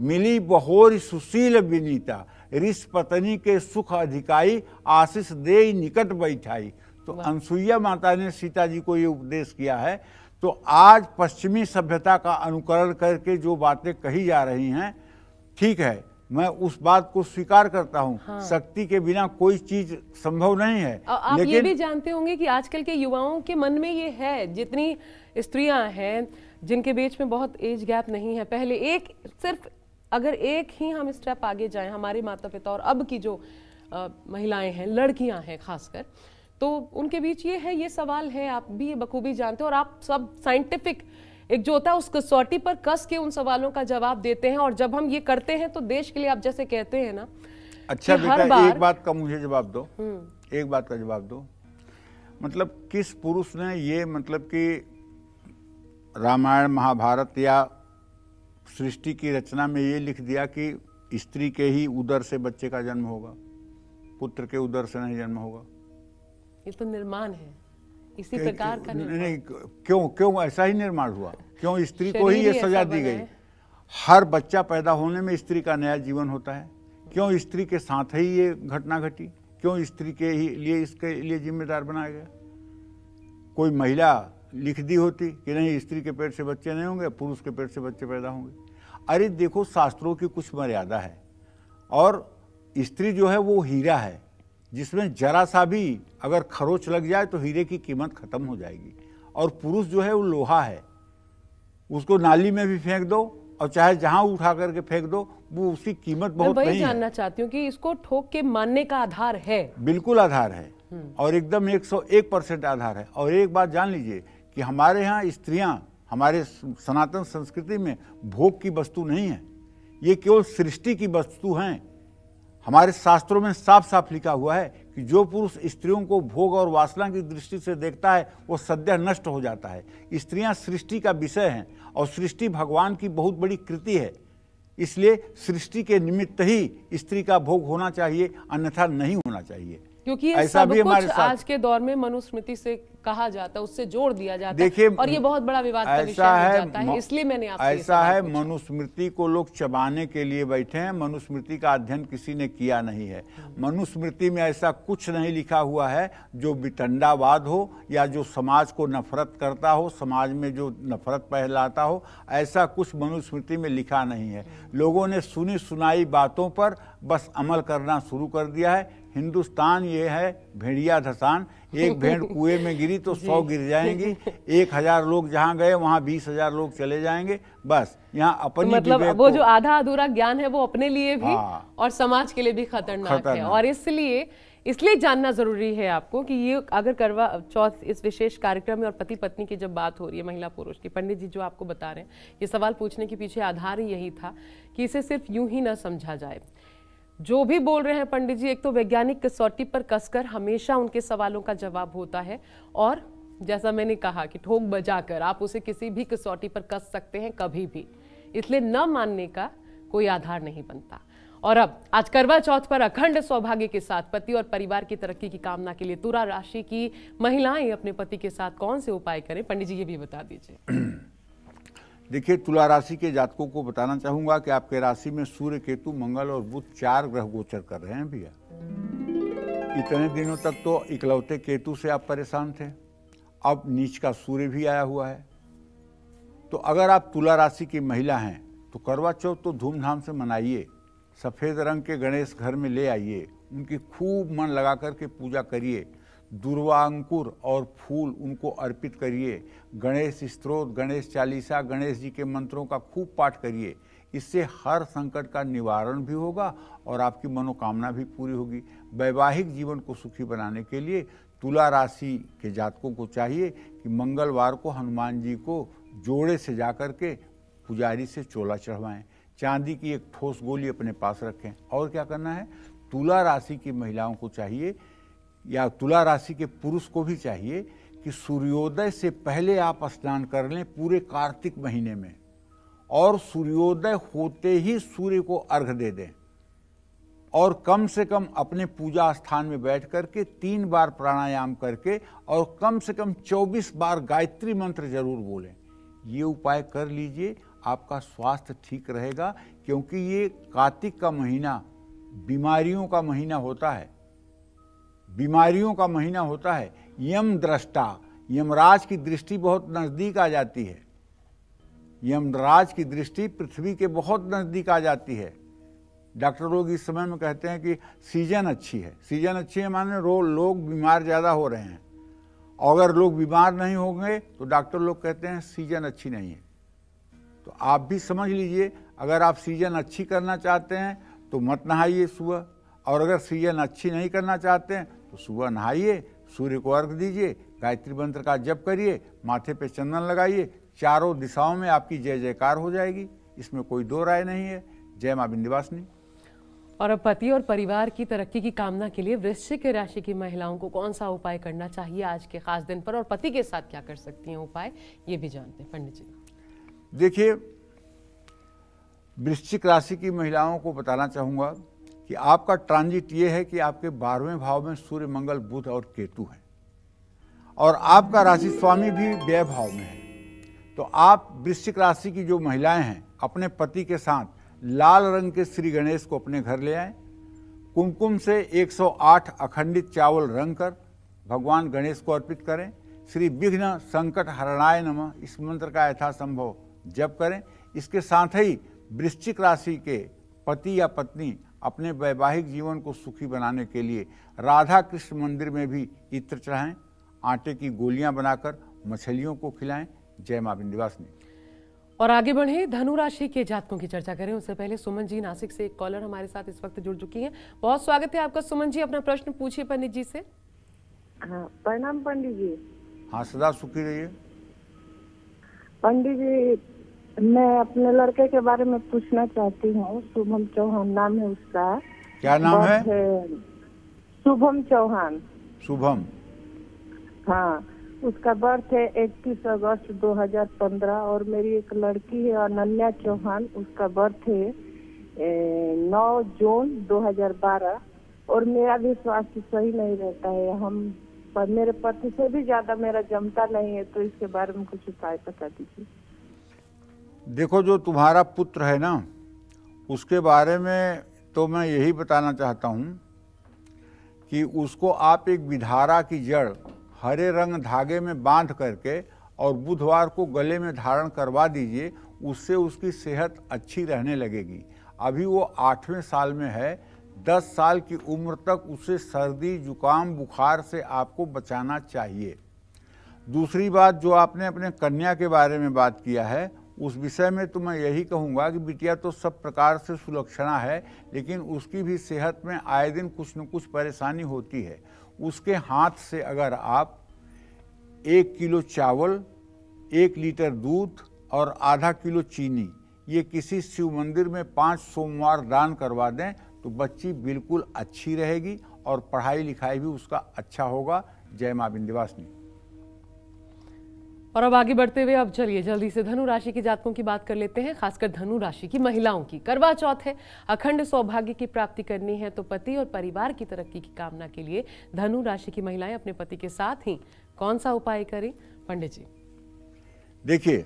मिली बहोरी सुशील विनीता, ऋष पत्नी के सुख अधिकाई आशीष देई निकट बैठाई। तो अनसुईया माता ने सीता जी को ये उपदेश किया है। तो आज पश्चिमी सभ्यता का अनुकरण करके जो बातें कही जा रही हैं, ठीक है, मैं उस बात को स्वीकार करता हूँ। हाँ। शक्ति के बिना कोई चीज संभव नहीं है। आप लेकिन ये भी जानते होंगे कि आजकल के युवाओं के मन में ये है, जितनी स्त्रियां हैं जिनके बीच में बहुत एज गैप नहीं है, पहले एक सिर्फ अगर एक ही हम स्टेप आगे जाए, हमारे माता पिता और अब की जो महिलाएं हैं, लड़कियां हैं खासकर, तो उनके बीच ये है, ये सवाल है, आप भी ये बखूबी जानते हो। और आप सब साइंटिफिक एक जो होता है उस कसौटी पर कस के उन सवालों का जवाब देते हैं। और जब हम ये करते हैं तो देश के लिए आप जैसे कहते हैं ना। अच्छा बेटा, एक बात का मुझे जवाब दो, एक बात का जवाब दो, मतलब किस पुरुष ने ये, मतलब कि रामायण महाभारत या सृष्टि की रचना में ये लिख दिया कि स्त्री के ही उदर से बच्चे का जन्म होगा, पुत्र के उदर से नहीं जन्म होगा। ये तो निर्माण है, इसी प्रकार का निर्माण। नहीं, क्यों क्यों ऐसा ही निर्माण हुआ? क्यों स्त्री को ही ये सजा दी गई? हर बच्चा पैदा होने में स्त्री का नया जीवन होता है। क्यों स्त्री के साथ ही ये घटना घटी? क्यों स्त्री के ही लिए इसके लिए जिम्मेदार बनाया गया? कोई महिला लिख दी होती कि नहीं स्त्री के पेट से बच्चे नहीं होंगे, पुरुष के पेट से बच्चे पैदा होंगे। अरे देखो, शास्त्रों की कुछ मर्यादा है और स्त्री जो है वो हीरा है, जिसमें जरा सा भी अगर खरोच लग जाए तो हीरे की कीमत खत्म हो जाएगी। और पुरुष जो है वो लोहा है, उसको नाली में भी फेंक दो और चाहे जहां उठा करके फेंक दो, वो उसकी कीमत बहुत नहीं है। मैं जानना चाहती हूँ कि इसको ठोक के मानने का आधार है? बिल्कुल आधार है और एकदम 101% आधार है। और एक बात जान लीजिए कि हमारे यहाँ स्त्रियाँ हमारे सनातन संस्कृति में भोग की वस्तु नहीं है, ये केवल सृष्टि की वस्तु हैं। हमारे शास्त्रों में साफ साफ लिखा हुआ है कि जो पुरुष स्त्रियों को भोग और वासना की दृष्टि से देखता है वो सद्य नष्ट हो जाता है। स्त्रियां सृष्टि का विषय हैं और सृष्टि भगवान की बहुत बड़ी कृति है, इसलिए सृष्टि के निमित्त ही स्त्री का भोग होना चाहिए, अन्यथा नहीं होना चाहिए। क्योंकि ये सब कुछ आज के दौर में मनुस्मृति से कहा जाता है, उससे जोड़ दिया जाता है और ये बहुत बड़ा विवाद का विषय हो जाता है। इसलिए मैंने आपसे ऐसा है, मनुस्मृति को लोग चबाने के लिए बैठे हैं, मनुस्मृति का अध्ययन किसी ने किया नहीं है। मनुस्मृति में ऐसा कुछ नहीं लिखा हुआ है जो वितंडावाद हो या जो समाज को नफरत करता हो, समाज में जो नफरत फैलाता हो, ऐसा कुछ मनुस्मृति में लिखा नहीं है। लोगों ने सुनी सुनाई बातों पर बस अमल करना शुरू कर दिया है। हिंदुस्तान ये है भेड़िया धसान, एक भेड़ कुएं में गिरी तो 100 गिर जाएंगी, 1000 लोग जहां गए वहां 20,000 लोग चले जाएंगे। बस यहाँ अपनी मतलब वो जो आधा अधूरा ज्ञान है वो अपने लिए भी और समाज के लिए भी खतरनाक है। और इसलिए जानना जरूरी है आपको कि ये अगर करवा चौथ इस विशेष कार्यक्रम में और पति पत्नी की जब बात हो रही है, महिला पुरुष की, पंडित जी जो आपको बता रहे हैं, ये सवाल पूछने के पीछे आधार ही यही था कि इसे सिर्फ यूं ही ना समझा जाए। जो भी बोल रहे हैं पंडित जी, एक तो वैज्ञानिक कसौटी पर कसकर हमेशा उनके सवालों का जवाब होता है और जैसा मैंने कहा कि ठोक बजाकर आप उसे किसी भी कसौटी पर कस सकते हैं कभी भी, इसलिए न मानने का कोई आधार नहीं बनता। और अब आज करवा चौथ पर अखंड सौभाग्य के साथ पति और परिवार की तरक्की की कामना के लिए तुला राशि की महिलाएं अपने पति के साथ कौन से उपाय करें, पंडित जी ये भी बता दीजिए। देखिए, तुला राशि के जातकों को बताना चाहूंगा कि आपके राशि में सूर्य, केतु, मंगल और बुध 4 ग्रह गोचर कर रहे हैं। भैया इतने दिनों तक तो इकलौते केतु से आप परेशान थे, अब नीच का सूर्य भी आया हुआ है। तो अगर आप तुला राशि की महिला हैं तो करवा चौथ तो धूमधाम से मनाइए, सफ़ेद रंग के गणेश घर में ले आइए, उनकी खूब मन लगा करके पूजा करिए, दुर्वांकुर और फूल उनको अर्पित करिए, गणेश स्तोत्र, गणेश चालीसा, गणेश जी के मंत्रों का खूब पाठ करिए। इससे हर संकट का निवारण भी होगा और आपकी मनोकामना भी पूरी होगी। वैवाहिक जीवन को सुखी बनाने के लिए तुला राशि के जातकों को चाहिए कि मंगलवार को हनुमान जी को जोड़े से जा कर के पुजारी से चोला चढ़वाएँ, चांदी की एक ठोस गोली अपने पास रखें। और क्या करना है, तुला राशि की महिलाओं को चाहिए या तुला राशि के पुरुष को भी चाहिए कि सूर्योदय से पहले आप स्नान कर लें पूरे कार्तिक महीने में, और सूर्योदय होते ही सूर्य को अर्घ दे दें, और कम से कम अपने पूजा स्थान में बैठ करके 3 बार प्राणायाम करके और कम से कम 24 बार गायत्री मंत्र जरूर बोलें। ये उपाय कर लीजिए, आपका स्वास्थ्य ठीक रहेगा। क्योंकि ये कार्तिक का महीना बीमारियों का महीना होता है, बीमारियों का महीना होता है। यम दृष्टा, यमराज की दृष्टि बहुत नज़दीक आ जाती है, यमराज की दृष्टि पृथ्वी के बहुत नज़दीक आ जाती है। डॉक्टर लोग इस समय में कहते हैं कि सीजन अच्छी है, सीजन अच्छी है माने लोग बीमार ज़्यादा हो रहे हैं। अगर लोग बीमार नहीं होंगे तो डॉक्टर लोग कहते हैं सीजन अच्छी नहीं है। तो आप भी समझ लीजिए, अगर आप सीजन अच्छी करना चाहते हैं तो मत नहाइए सुबह, और अगर सीजन अच्छी नहीं करना चाहते हैं तो सुबह नहाइए, सूर्य को अर्घ दीजिए, गायत्री मंत्र का जप करिए, माथे पे चंदन लगाइए, चारों दिशाओं में आपकी जय जयकार हो जाएगी, इसमें कोई दो राय नहीं है। जय मां विंध्यवासिनी। और अब पति और परिवार की तरक्की की कामना के लिए वृश्चिक राशि की महिलाओं को कौन सा उपाय करना चाहिए आज के खास दिन पर, और पति के साथ क्या कर सकती हैं उपाय, ये भी जानते हैं पंडित जी। देखिए, वृश्चिक राशि की महिलाओं को बताना चाहूँगा कि आपका ट्रांजिट ये है कि आपके 12वें भाव में सूर्य, मंगल, बुध और केतु हैं और आपका राशि स्वामी भी व्यय भाव में है। तो आप वृश्चिक राशि की जो महिलाएं हैं अपने पति के साथ लाल रंग के श्री गणेश को अपने घर ले आएं, कुमकुम से 108 अखंडित चावल रंग कर भगवान गणेश को अर्पित करें। श्री विघ्न संकट हरणाय नमः इस मंत्र का यथासंभव जप करें। इसके साथ ही वृश्चिक राशि के पति या पत्नी अपने वैवाहिक जीवन को सुखी बनाने के लिए राधा कृष्ण मंदिर में भी इत्र चढ़ाएं, आटे की गोलियां बनाकर मछलियों को खिलाएं। जय मां विंध्यवासिनी। और आगे बढ़े धनु राशि के जातकों की चर्चा करें, उससे पहले सुमन जी नासिक से एक कॉलर हमारे साथ इस वक्त जुड़ चुकी हैं। बहुत स्वागत है आपका सुमन जी, अपना प्रश्न पूछिए पंडित जी से। प्रणाम पंडित जी। हाँ, सदा सुखी रहिए। पंडित जी, मैं अपने लड़के के बारे में पूछना चाहती हूँ। शुभम चौहान नाम है उसका। क्या नाम है? शुभम चौहान। शुभम, हाँ। उसका बर्थ है 31 अगस्त 2015 और मेरी एक लड़की है अनन्या चौहान, उसका बर्थ है 9 जून 2012 और मेरा भी स्वास्थ्य सही नहीं रहता है। मेरे पति से भी ज्यादा मेरा जमता नहीं है, तो इसके बारे में कुछ उपाय बता दीजिए। देखो, जो तुम्हारा पुत्र है ना, उसके बारे में तो मैं यही बताना चाहता हूँ कि उसको आप एक विधारा की जड़ हरे रंग धागे में बांध करके और बुधवार को गले में धारण करवा दीजिए, उससे उसकी सेहत अच्छी रहने लगेगी। अभी वो 8वें साल में है, 10 साल की उम्र तक उसे सर्दी, जुकाम, बुखार से आपको बचाना चाहिए। दूसरी बात, जो आपने अपने कन्या के बारे में बात किया है, उस विषय में तो मैं यही कहूँगा कि बिटिया तो सब प्रकार से सुलक्षणा है, लेकिन उसकी भी सेहत में आए दिन कुछ न कुछ परेशानी होती है। उसके हाथ से अगर आप 1 किलो चावल, 1 लीटर दूध और ½ किलो चीनी, ये किसी शिव मंदिर में 5 सोमवार दान करवा दें तो बच्ची बिल्कुल अच्छी रहेगी और पढ़ाई लिखाई भी उसका अच्छा होगा। जय मां विंध्यवासिनी। और अब आगे बढ़ते हुए अब चलिए जल्दी से धनु राशि के जातकों की बात कर लेते हैं, खासकर धनु राशि की महिलाओं की। करवा चौथ है, अखंड सौभाग्य की प्राप्ति करनी है तो पति और परिवार की तरक्की की कामना के लिए धनु राशि की महिलाएं अपने पति के साथ ही कौन सा उपाय करें पंडित जी? देखिए,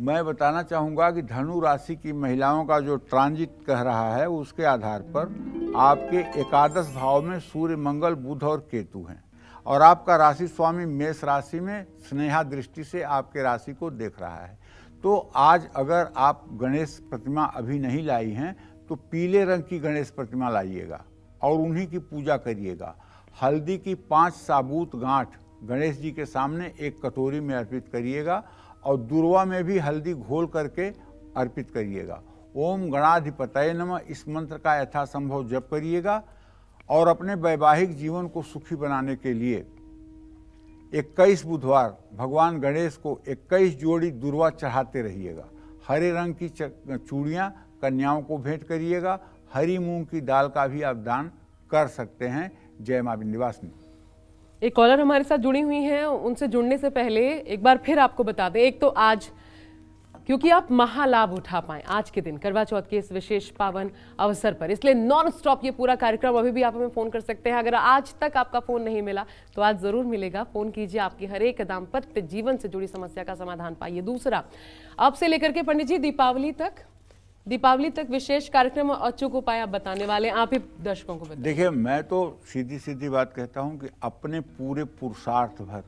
मैं बताना चाहूँगा कि धनु राशि की महिलाओं का जो ट्रांजिट कह रहा है, उसके आधार पर आपके 11वें भाव में सूर्य, मंगल, बुध और केतु हैं और आपका राशि स्वामी मेष राशि में स्नेहा दृष्टि से आपके राशि को देख रहा है। तो आज अगर आप गणेश प्रतिमा अभी नहीं लाई हैं तो पीले रंग की गणेश प्रतिमा लाइएगा और उन्हीं की पूजा करिएगा। हल्दी की 5 साबुत गांठ गणेश जी के सामने एक कटोरी में अर्पित करिएगा और दुर्वा में भी हल्दी घोल करके अर्पित करिएगा। ओम गणाधिपतये नमः इस मंत्र का यथासंभव जप करिएगा और अपने वैवाहिक जीवन को सुखी बनाने के लिए 21 बुधवार भगवान गणेश को 21 जोड़ी दुर्वा चढ़ाते रहिएगा। हरे रंग की चूड़ियाँ कन्याओं को भेंट करिएगा। हरी मूंग की दाल का भी आप दान कर सकते हैं। जय मां विंध्यवासिनी। एक कॉलर हमारे साथ जुड़ी हुई हैं, उनसे जुड़ने से पहले एक बार फिर आपको बता दें, एक तो आज क्योंकि आप महालाभ उठा पाएं आज के दिन करवा चौथ के इस विशेष पावन अवसर पर, इसलिए नॉन स्टॉप ये पूरा कार्यक्रम अभी भी आप हमें फ़ोन कर सकते हैं। अगर आज तक आपका फ़ोन नहीं मिला तो आज ज़रूर मिलेगा, फ़ोन कीजिए, आपकी हर एक दाम्पत्य जीवन से जुड़ी समस्या का समाधान पाइए। दूसरा, अब से लेकर के पंडित जी दीपावली तक विशेष कार्यक्रम और अचूक उपाय आप बताने वाले, आप ही दर्शकों को। देखिए, मैं तो सीधी बात कहता हूँ कि अपने पूरे पुरुषार्थ भर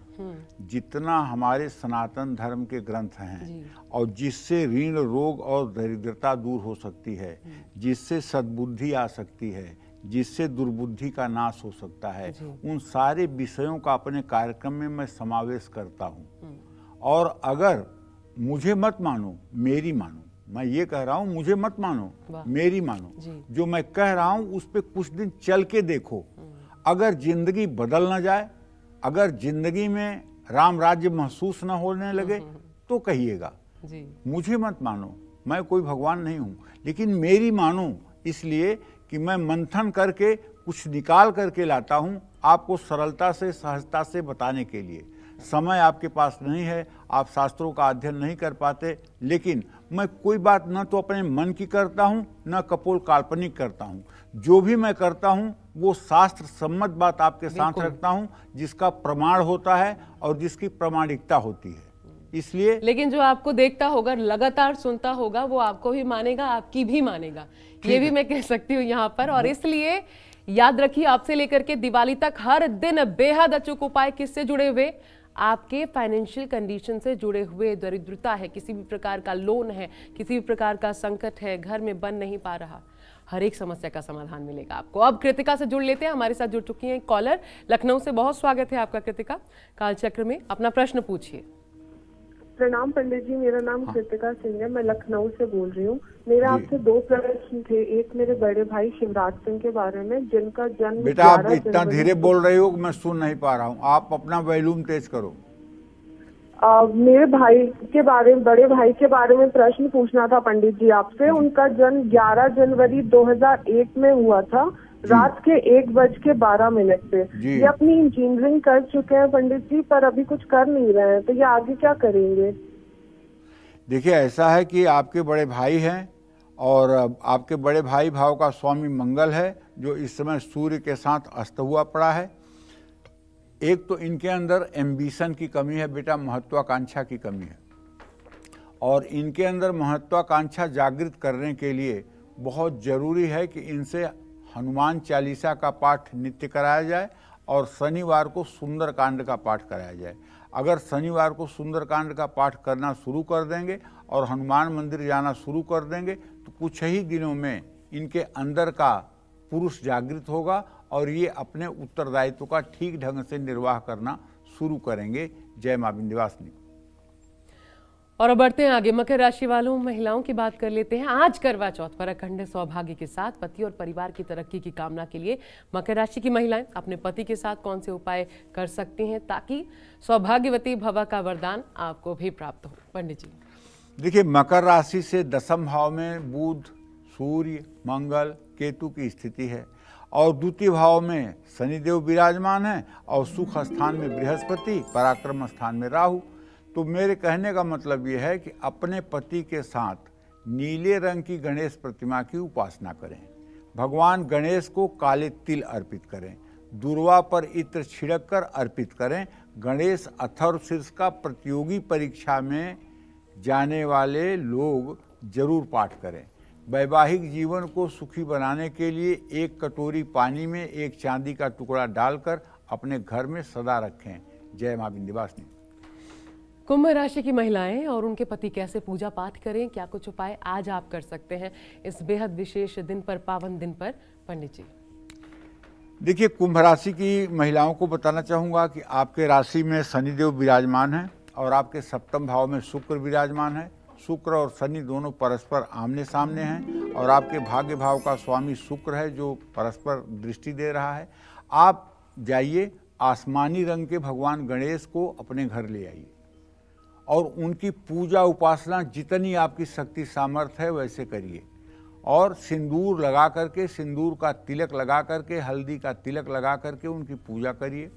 जितना हमारे सनातन धर्म के ग्रंथ हैं और जिससे ऋण, रोग और दरिद्रता दूर हो सकती है, जिससे सद्बुद्धि आ सकती है, जिससे दुर्बुद्धि का नाश हो सकता है, उन सारे विषयों का अपने कार्यक्रम में मैं समावेश करता हूँ। और अगर मुझे मत मानो, मेरी मानो, मैं ये कह रहा हूँ, मुझे मत मानो, मेरी मानो। जो मैं कह रहा हूँ उस पर कुछ दिन चल के देखो, अगर जिंदगी बदल ना जाए, अगर जिंदगी में राम राज्य महसूस ना होने लगे तो कहिएगा। मुझे मत मानो, मैं कोई भगवान नहीं हूँ, लेकिन मेरी मानो, इसलिए कि मैं मंथन करके कुछ निकाल करके लाता हूँ आपको सरलता से, सहजता से बताने के लिए। समय आपके पास नहीं है, आप शास्त्रों का अध्ययन नहीं कर पाते, लेकिन मैं कोई बात न तो अपने मन की करता हूँ न कपोल काल्पनिक करता हूँ। जो भी मैं करता हूँ वो शास्त्र सम्मत बात आपके साथ रखता हूँ जिसका प्रमाण होता है और जिसकी प्रामाणिकता होती है। इसलिए लेकिन जो आपको देखता होगा, लगातार सुनता होगा, वो आपको भी मानेगा, आपकी भी मानेगा, ये भी मैं कह सकती हूँ यहाँ पर। और इसलिए याद रखिए, आपसे लेकर के दिवाली तक हर दिन बेहद अचूक उपाय किससे जुड़े हुए, आपके फाइनेंशियल कंडीशन से जुड़े हुए। दरिद्रता है, किसी भी प्रकार का लोन है, किसी भी प्रकार का संकट है, घर में बन नहीं पा रहा, हर एक समस्या का समाधान मिलेगा आपको। अब कृतिका से जुड़ लेते हैं, हमारे साथ जुड़ चुकी हैं कॉलर लखनऊ से। बहुत स्वागत है आपका कृतिका, कालचक्र में अपना प्रश्न पूछिए। प्रणाम पंडित जी, मेरा नाम कृतिका सिंह है, मैं लखनऊ से बोल रही हूँ। मेरा आपसे दो प्रश्न थे, एक मेरे बड़े भाई शिवराज सिंह के बारे में जिनका जन्म। बेटा आप इतना धीरे बोल रही हो मैं सुन नहीं पा रहा हूँ, आप अपना वॉल्यूम तेज करो। मेरे भाई के बारे में, बड़े भाई के बारे में प्रश्न पूछना था पंडित जी आपसे। उनका जन्म 11 जनवरी 2001 में हुआ था, रात के 1:12 पे। ये अपनी इंजीनियरिंग कर चुके हैं पंडित जी, पर अभी कुछ कर नहीं रहे हैं, तो ये आगे क्या करेंगे? देखिए ऐसा है कि आपके बड़े भाई हैं और आपके बड़े भाई भाव का स्वामी मंगल है जो इस समय सूर्य के साथ अस्त हुआ पड़ा है। एक तो इनके अंदर एम्बिशन की कमी है बेटा, महत्वाकांक्षा की कमी है, और इनके अंदर महत्वाकांक्षा जागृत करने के लिए बहुत ज़रूरी है कि इनसे हनुमान चालीसा का पाठ नित्य कराया जाए और शनिवार को सुंदरकांड का पाठ कराया जाए। अगर शनिवार को सुंदरकांड का पाठ करना शुरू कर देंगे और हनुमान मंदिर जाना शुरू कर देंगे तो कुछ ही दिनों में इनके अंदर का पुरुष जागृत होगा और ये अपने उत्तरदायित्व का ठीक ढंग से निर्वाह करना शुरू करेंगे। जय मां विंध्यवासिनी। और अब बढ़ते हैं आगे, मकर राशि वालों महिलाओं की बात कर लेते हैं। आज करवा चौथ पर अखंड सौभाग्य के साथ पति और परिवार की तरक्की की कामना के लिए मकर राशि की महिलाएं अपने पति के साथ कौन से उपाय कर सकती हैं ताकि सौभाग्यवती भवा का वरदान आपको भी प्राप्त हो? पंडित जी देखिए, मकर राशि से 10वें भाव में बुध, सूर्य, मंगल, केतु की स्थिति है और 2य भाव में शनिदेव विराजमान है और सुख स्थान में बृहस्पति, पराक्रम स्थान में राहु। तो मेरे कहने का मतलब यह है कि अपने पति के साथ नीले रंग की गणेश प्रतिमा की उपासना करें, भगवान गणेश को काले तिल अर्पित करें, दुर्वा पर इत्र छिड़क कर अर्पित करें। गणेश अथर्वशीर्ष का प्रतियोगी परीक्षा में जाने वाले लोग जरूर पाठ करें। वैवाहिक जीवन को सुखी बनाने के लिए 1 कटोरी पानी में 1 चांदी का टुकड़ा डालकर अपने घर में सदा रखें। जय मां विंध्यवासिनी। कुंभ राशि की महिलाएं और उनके पति कैसे पूजा पाठ करें, क्या कुछ उपाय आज आप कर सकते हैं इस बेहद विशेष दिन पर, पावन दिन पर? पंडित जी देखिए, कुंभ राशि की महिलाओं को बताना चाहूँगा कि आपके राशि में शनिदेव विराजमान है और आपके 7वें भाव में शुक्र विराजमान है। शुक्र और शनि दोनों परस्पर आमने सामने हैं और आपके भाग्य भाव का स्वामी शुक्र है जो परस्पर दृष्टि दे रहा है। आप जाइए आसमानी रंग के भगवान गणेश को अपने घर ले आइए और उनकी पूजा उपासना जितनी आपकी शक्ति सामर्थ्य है वैसे करिए, और सिंदूर लगा करके, सिंदूर का तिलक लगा करके, हल्दी का तिलक लगा करके उनकी पूजा करिए।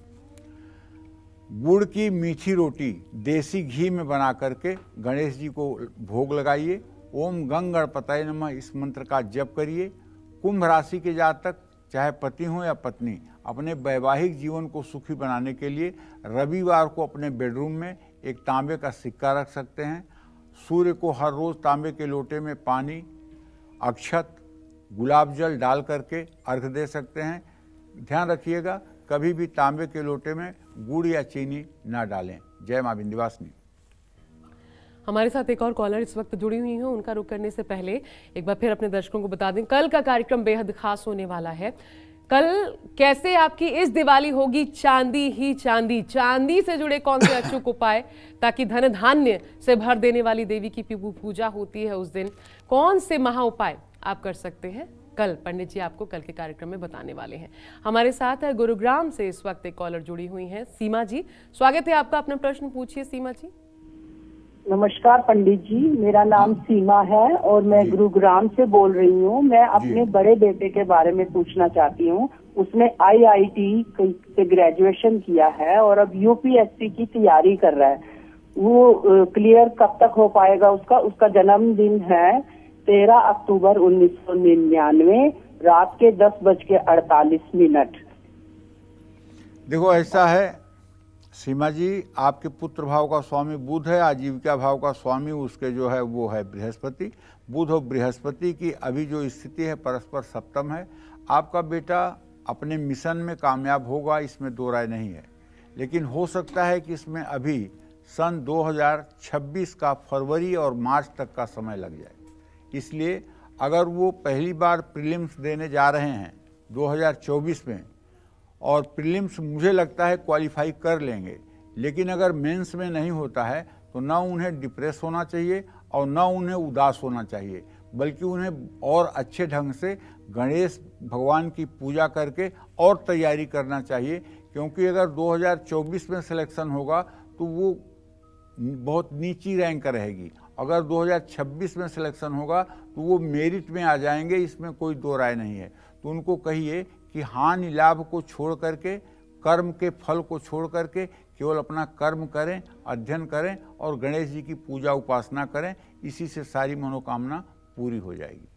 गुड़ की मीठी रोटी देसी घी में बना करके गणेश जी को भोग लगाइए। ओम गं गणपतये नमः इस मंत्र का जप करिए। कुंभ राशि के जातक चाहे पति हो या पत्नी अपने वैवाहिक जीवन को सुखी बनाने के लिए रविवार को अपने बेडरूम में 1 तांबे का सिक्का रख सकते हैं। सूर्य को हर रोज़ तांबे के लोटे में पानी, अक्षत, गुलाब जल डाल करके अर्घ दे सकते हैं। ध्यान रखिएगा कभी भी तांबे के लोटे में गुड़ या चीनी ना डालें। जय मां विंध्यवासिनी। हमारे साथ एक और कॉलर इस वक्त जुड़ी हुई हैं, उनका रुख करने से पहले एक बार फिर अपने दर्शकों को बता दें कल का कार्यक्रम बेहद खास होने वाला है। कल कैसे आपकी इस दिवाली होगी चांदी ही चांदी, चांदी से जुड़े कौन से अचूक उपाय ताकि धन धान्य से भर देने वाली देवी की पूजा होती है उस दिन, कौन से महा उपाय आप कर सकते हैं कल? पंडित जी आपको कल के कार्यक्रम में बताने वाले हैं। हमारे साथ है गुरुग्राम से इस वक्त एक कॉलर जुड़ी हुई हैं, सीमा जी। स्वागत है आपका, अपना प्रश्न पूछिए सीमा जी। नमस्कार पंडित जी, मेरा नाम सीमा है और मैं गुरुग्राम से बोल रही हूँ। मैं अपने बड़े बेटे के बारे में पूछना चाहती हूँ। उसने IIT से ग्रेजुएशन किया है और अब UPSC की तैयारी कर रहा है। वो क्लियर कब तक हो पाएगा उसका। उसका जन्मदिन है 13 अक्टूबर 1999 रात के 10:48। देखो ऐसा है सीमा जी, आपके पुत्र भाव का स्वामी बुध है, आजीविका भाव का स्वामी उसके जो है वो है बृहस्पति। बुध और बृहस्पति की अभी जो स्थिति है परस्पर सप्तम है। आपका बेटा अपने मिशन में कामयाब होगा, इसमें दो राय नहीं है, लेकिन हो सकता है कि इसमें अभी सन 2026 का फरवरी और मार्च तक का समय लग जाए। इसलिए अगर वो पहली बार प्रीलिम्स देने जा रहे हैं 2024 में और प्रीलिम्स मुझे लगता है क्वालिफाई कर लेंगे, लेकिन अगर मेंस में नहीं होता है तो ना उन्हें डिप्रेस होना चाहिए और ना उन्हें उदास होना चाहिए, बल्कि उन्हें और अच्छे ढंग से गणेश भगवान की पूजा करके और तैयारी करना चाहिए। क्योंकि अगर 2024 में सिलेक्शन होगा तो वो बहुत नीची रैंक रहेगी, अगर 2026 में सिलेक्शन होगा तो वो मेरिट में आ जाएंगे, इसमें कोई दो राय नहीं है। तो उनको कहिए कि हानि लाभ को छोड़ करके, कर्म के फल को छोड़ करके केवल अपना कर्म करें, अध्ययन करें और गणेश जी की पूजा उपासना करें, इसी से सारी मनोकामना पूरी हो जाएगी।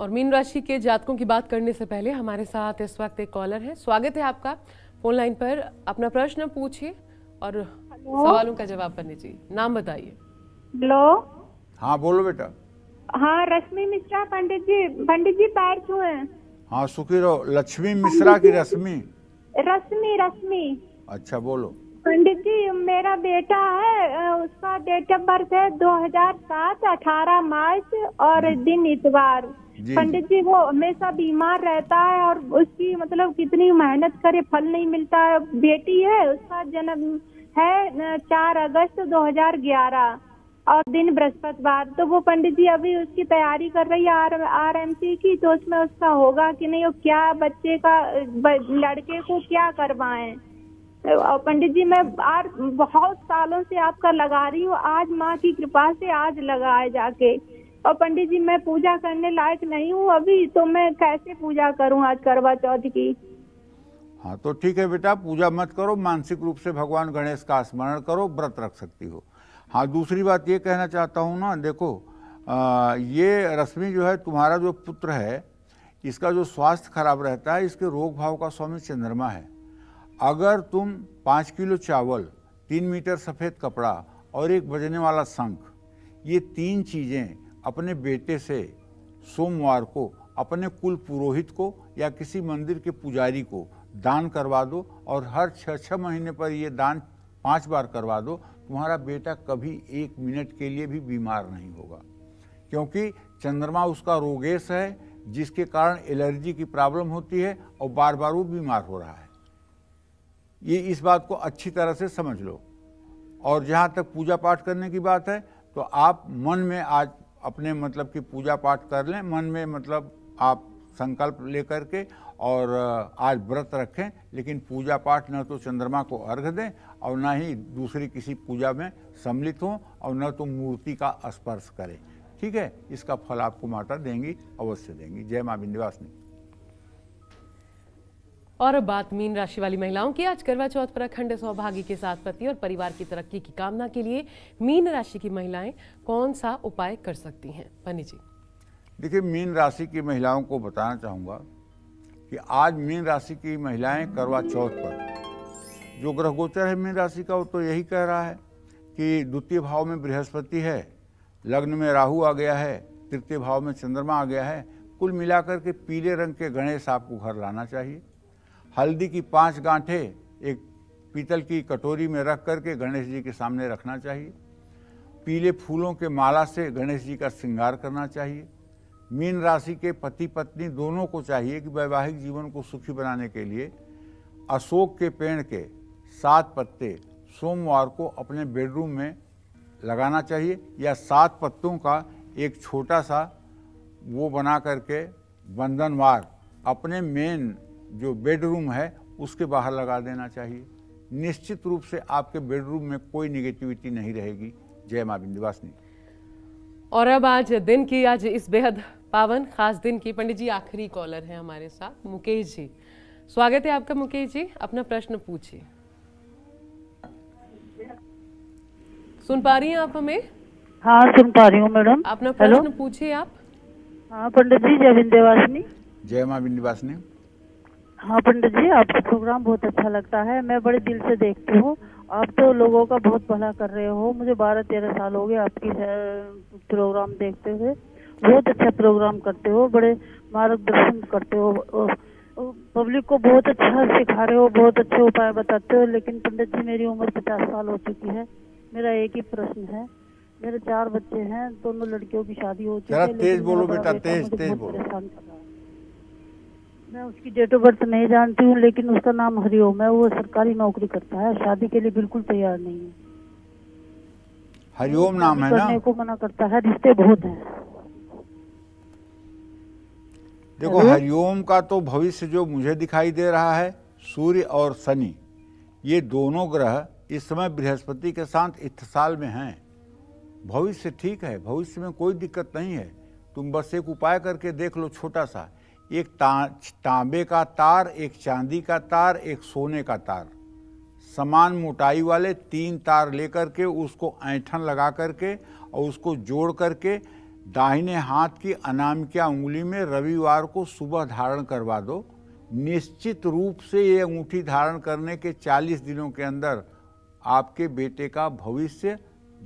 और मीन राशि के जातकों की बात करने से पहले हमारे साथ इस वक्त एक कॉलर है। स्वागत है आपका, फोन लाइन पर अपना प्रश्न पूछिए और सवालों का जवाब करने चाहिए। नाम बताइए। हेलो, हाँ बोलो बेटा। हाँ रश्मि मिश्रा। पंडित जी, पंडित जी पैर छू है। हाँ सुखी रहो। लक्ष्मी मिश्रा की रश्मि? रश्मि रश्मि। अच्छा बोलो। पंडित जी मेरा बेटा है, उसका डेट ऑफ बर्थ है 2007 18 मार्च और दिन इतवार। पंडित जी वो हमेशा बीमार रहता है और उसकी मतलब कितनी मेहनत करे फल नहीं मिलता है। बेटी है, उसका जन्म है 4 अगस्त 2011 और दिन बृहस्पतिवार। तो वो पंडित जी अभी उसकी तैयारी कर रही है आरएमसी की, तो उसमें उसका होगा कि नहीं, और क्या बच्चे का लड़के को क्या करवाएं। और पंडित जी मैं और बहुत सालों से आपका लगा रही हूँ, आज माँ की कृपा से आज लगाए जाके। और पंडित जी मैं पूजा करने लायक नहीं हूँ अभी, तो मैं कैसे पूजा करूँ आज करवा चौथ की। हाँ तो ठीक है बेटा, पूजा मत करो, मानसिक रूप से भगवान गणेश का स्मरण करो, व्रत रख सकती हो। हाँ दूसरी बात ये कहना चाहता हूँ ना, देखो ये रश्मि जो है तुम्हारा जो पुत्र है, इसका जो स्वास्थ्य खराब रहता है, इसके रोग भाव का स्वामी चंद्रमा है। अगर तुम 5 किलो चावल, 3 मीटर सफ़ेद कपड़ा और एक बजने वाला शंख, ये 3 चीज़ें अपने बेटे से सोमवार को अपने कुल पुरोहित को या किसी मंदिर के पुजारी को दान करवा दो, और हर 6-6 महीने पर ये दान 5 बार करवा दो, तुम्हारा बेटा कभी 1 मिनट के लिए भी बीमार नहीं होगा। क्योंकि चंद्रमा उसका रोगेश है, जिसके कारण एलर्जी की प्रॉब्लम होती है और बार बार वो बीमार हो रहा है। ये इस बात को अच्छी तरह से समझ लो। और जहाँ तक पूजा पाठ करने की बात है, तो आप मन में आज अपने मतलब कि पूजा पाठ कर लें, मन में मतलब आप संकल्प लेकर के, और आज व्रत रखें, लेकिन पूजा पाठ न तो चंद्रमा को अर्घ दें और ना ही दूसरी किसी पूजा में सम्मिलित हों और न तो मूर्ति का स्पर्श करें। ठीक है, इसका फल आपको माता देंगी, अवश्य देंगी। जय मां विंध्यवासिनी। और बात मीन राशि वाली महिलाओं की। आज करवा चौथ पर अखंड सौभाग्य के साथ पति और परिवार की तरक्की की कामना के लिए मीन राशि की महिलाएं कौन सा उपाय कर सकती हैं? पंडित जी देखिए, मीन राशि की महिलाओं को बताना चाहूँगा कि आज मीन राशि की महिलाएं करवा चौथ पर, जो ग्रह गोचर है मीन राशि का वो तो यही कह रहा है कि द्वितीय भाव में बृहस्पति है, लग्न में राहु आ गया है, तृतीय भाव में चंद्रमा आ गया है। कुल मिलाकर के पीले रंग के गणेश आपको घर लाना चाहिए। हल्दी की 5 गांठें एक पीतल की कटोरी में रख करके गणेश जी के सामने रखना चाहिए। पीले फूलों के माला से गणेश जी का श्रृंगार करना चाहिए। मीन राशि के पति पत्नी दोनों को चाहिए कि वैवाहिक जीवन को सुखी बनाने के लिए अशोक के पेड़ के 7 पत्ते सोमवार को अपने बेडरूम में लगाना चाहिए, या 7 पत्तों का एक छोटा सा वो बना करके बंधनवार अपने मेन जो बेडरूम है उसके बाहर लगा देना चाहिए। निश्चित रूप से आपके बेडरूम में कोई निगेटिविटी नहीं रहेगी। जय मां विंध्यवासिनी। और अब आज दिन की, आज इस बेहद पावन खास दिन की पंडित जी आखिरी कॉलर है हमारे साथ मुकेश जी। स्वागत है आपका मुकेश जी, अपना प्रश्न पूछिए। सुन पा रही हैं आप हमें? हाँ सुन पा रही हूँ मैडम। अपना प्रश्न पूछिए आप। हाँ पंडित जी जय विंध्यवासिनी। जय माँ विंध्यवासिनी। हाँ पंडित जी आपका प्रोग्राम बहुत अच्छा लगता है, मैं बड़े दिल से देखती हूँ। आप तो लोगों का बहुत भला कर रहे हो। मुझे 12-13 साल हो गए आपकी प्रोग्राम देखते हुए। बहुत अच्छा प्रोग्राम करते हो, बड़े मार्गदर्शन करते हो, पब्लिक को बहुत अच्छा सिखा रहे हो, बहुत अच्छे उपाय बताते हो। लेकिन पंडित जी मेरी उम्र 50 साल हो चुकी है। मेरा एक ही प्रश्न है, मेरे 4 बच्चे हैं, दोनों लड़कियों की शादी हो चुकी है। तेज बोलो बेटा, तेज तेज बोलो। मैं उसकी डेट ऑफ बर्थ नहीं जानती हूँ, लेकिन उसका नाम हरिओम है। वो सरकारी नौकरी करता है, शादी के लिए बिल्कुल तैयार नहीं है। हरिओम नाम है ना? को मना करता है, रिश्ते बहुत हैं। देखो हरिओम का तो भविष्य जो मुझे दिखाई दे रहा है, सूर्य और शनि ये दोनों ग्रह इस समय बृहस्पति के साथ इत्थसाल में हैं। भविष्य ठीक है, भविष्य में कोई दिक्कत नहीं है। तुम बस एक उपाय करके देख लो, छोटा सा, एक तांबे का तार, एक चांदी का तार, एक सोने का तार, समान मोटाई वाले 3 तार लेकर के उसको ऐंठन लगा करके और उसको जोड़ करके दाहिने हाथ की अनामिका उंगली में रविवार को सुबह धारण करवा दो। निश्चित रूप से ये अंगूठी धारण करने के 40 दिनों के अंदर आपके बेटे का भविष्य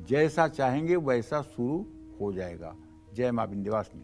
जैसा चाहेंगे वैसा शुरू हो जाएगा। जय मां विंध्यवासिनी।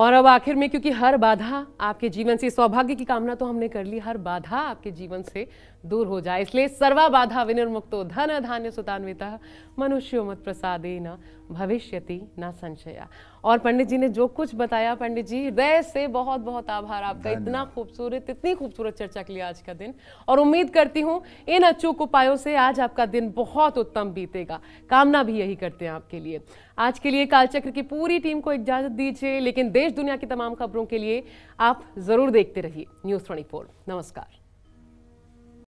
और अब आखिर में, क्योंकि हर बाधा आपके जीवन से, सौभाग्य की कामना तो हमने कर ली, हर बाधा आपके जीवन से दूर हो जाए, इसलिए सर्वा बाधा विनिर्मुक्तो धन धान्य सुतान्वितः मनुष्यो मत प्रसादेन भविष्यति न संशया। और पंडित जी ने जो कुछ बताया, पंडित जी हृदय से बहुत बहुत आभार आपका, इतना खूबसूरत, इतनी खूबसूरत चर्चा के लिए आज का दिन। और उम्मीद करती हूँ इन अचूक उपायों से आज आपका दिन बहुत उत्तम बीतेगा, कामना भी यही करते हैं आपके लिए। आज के लिए कालचक्र की पूरी टीम को इजाजत दीजिए, लेकिन देश दुनिया की तमाम खबरों के लिए आप जरूर देखते रहिए न्यूज़ 24। नमस्कार।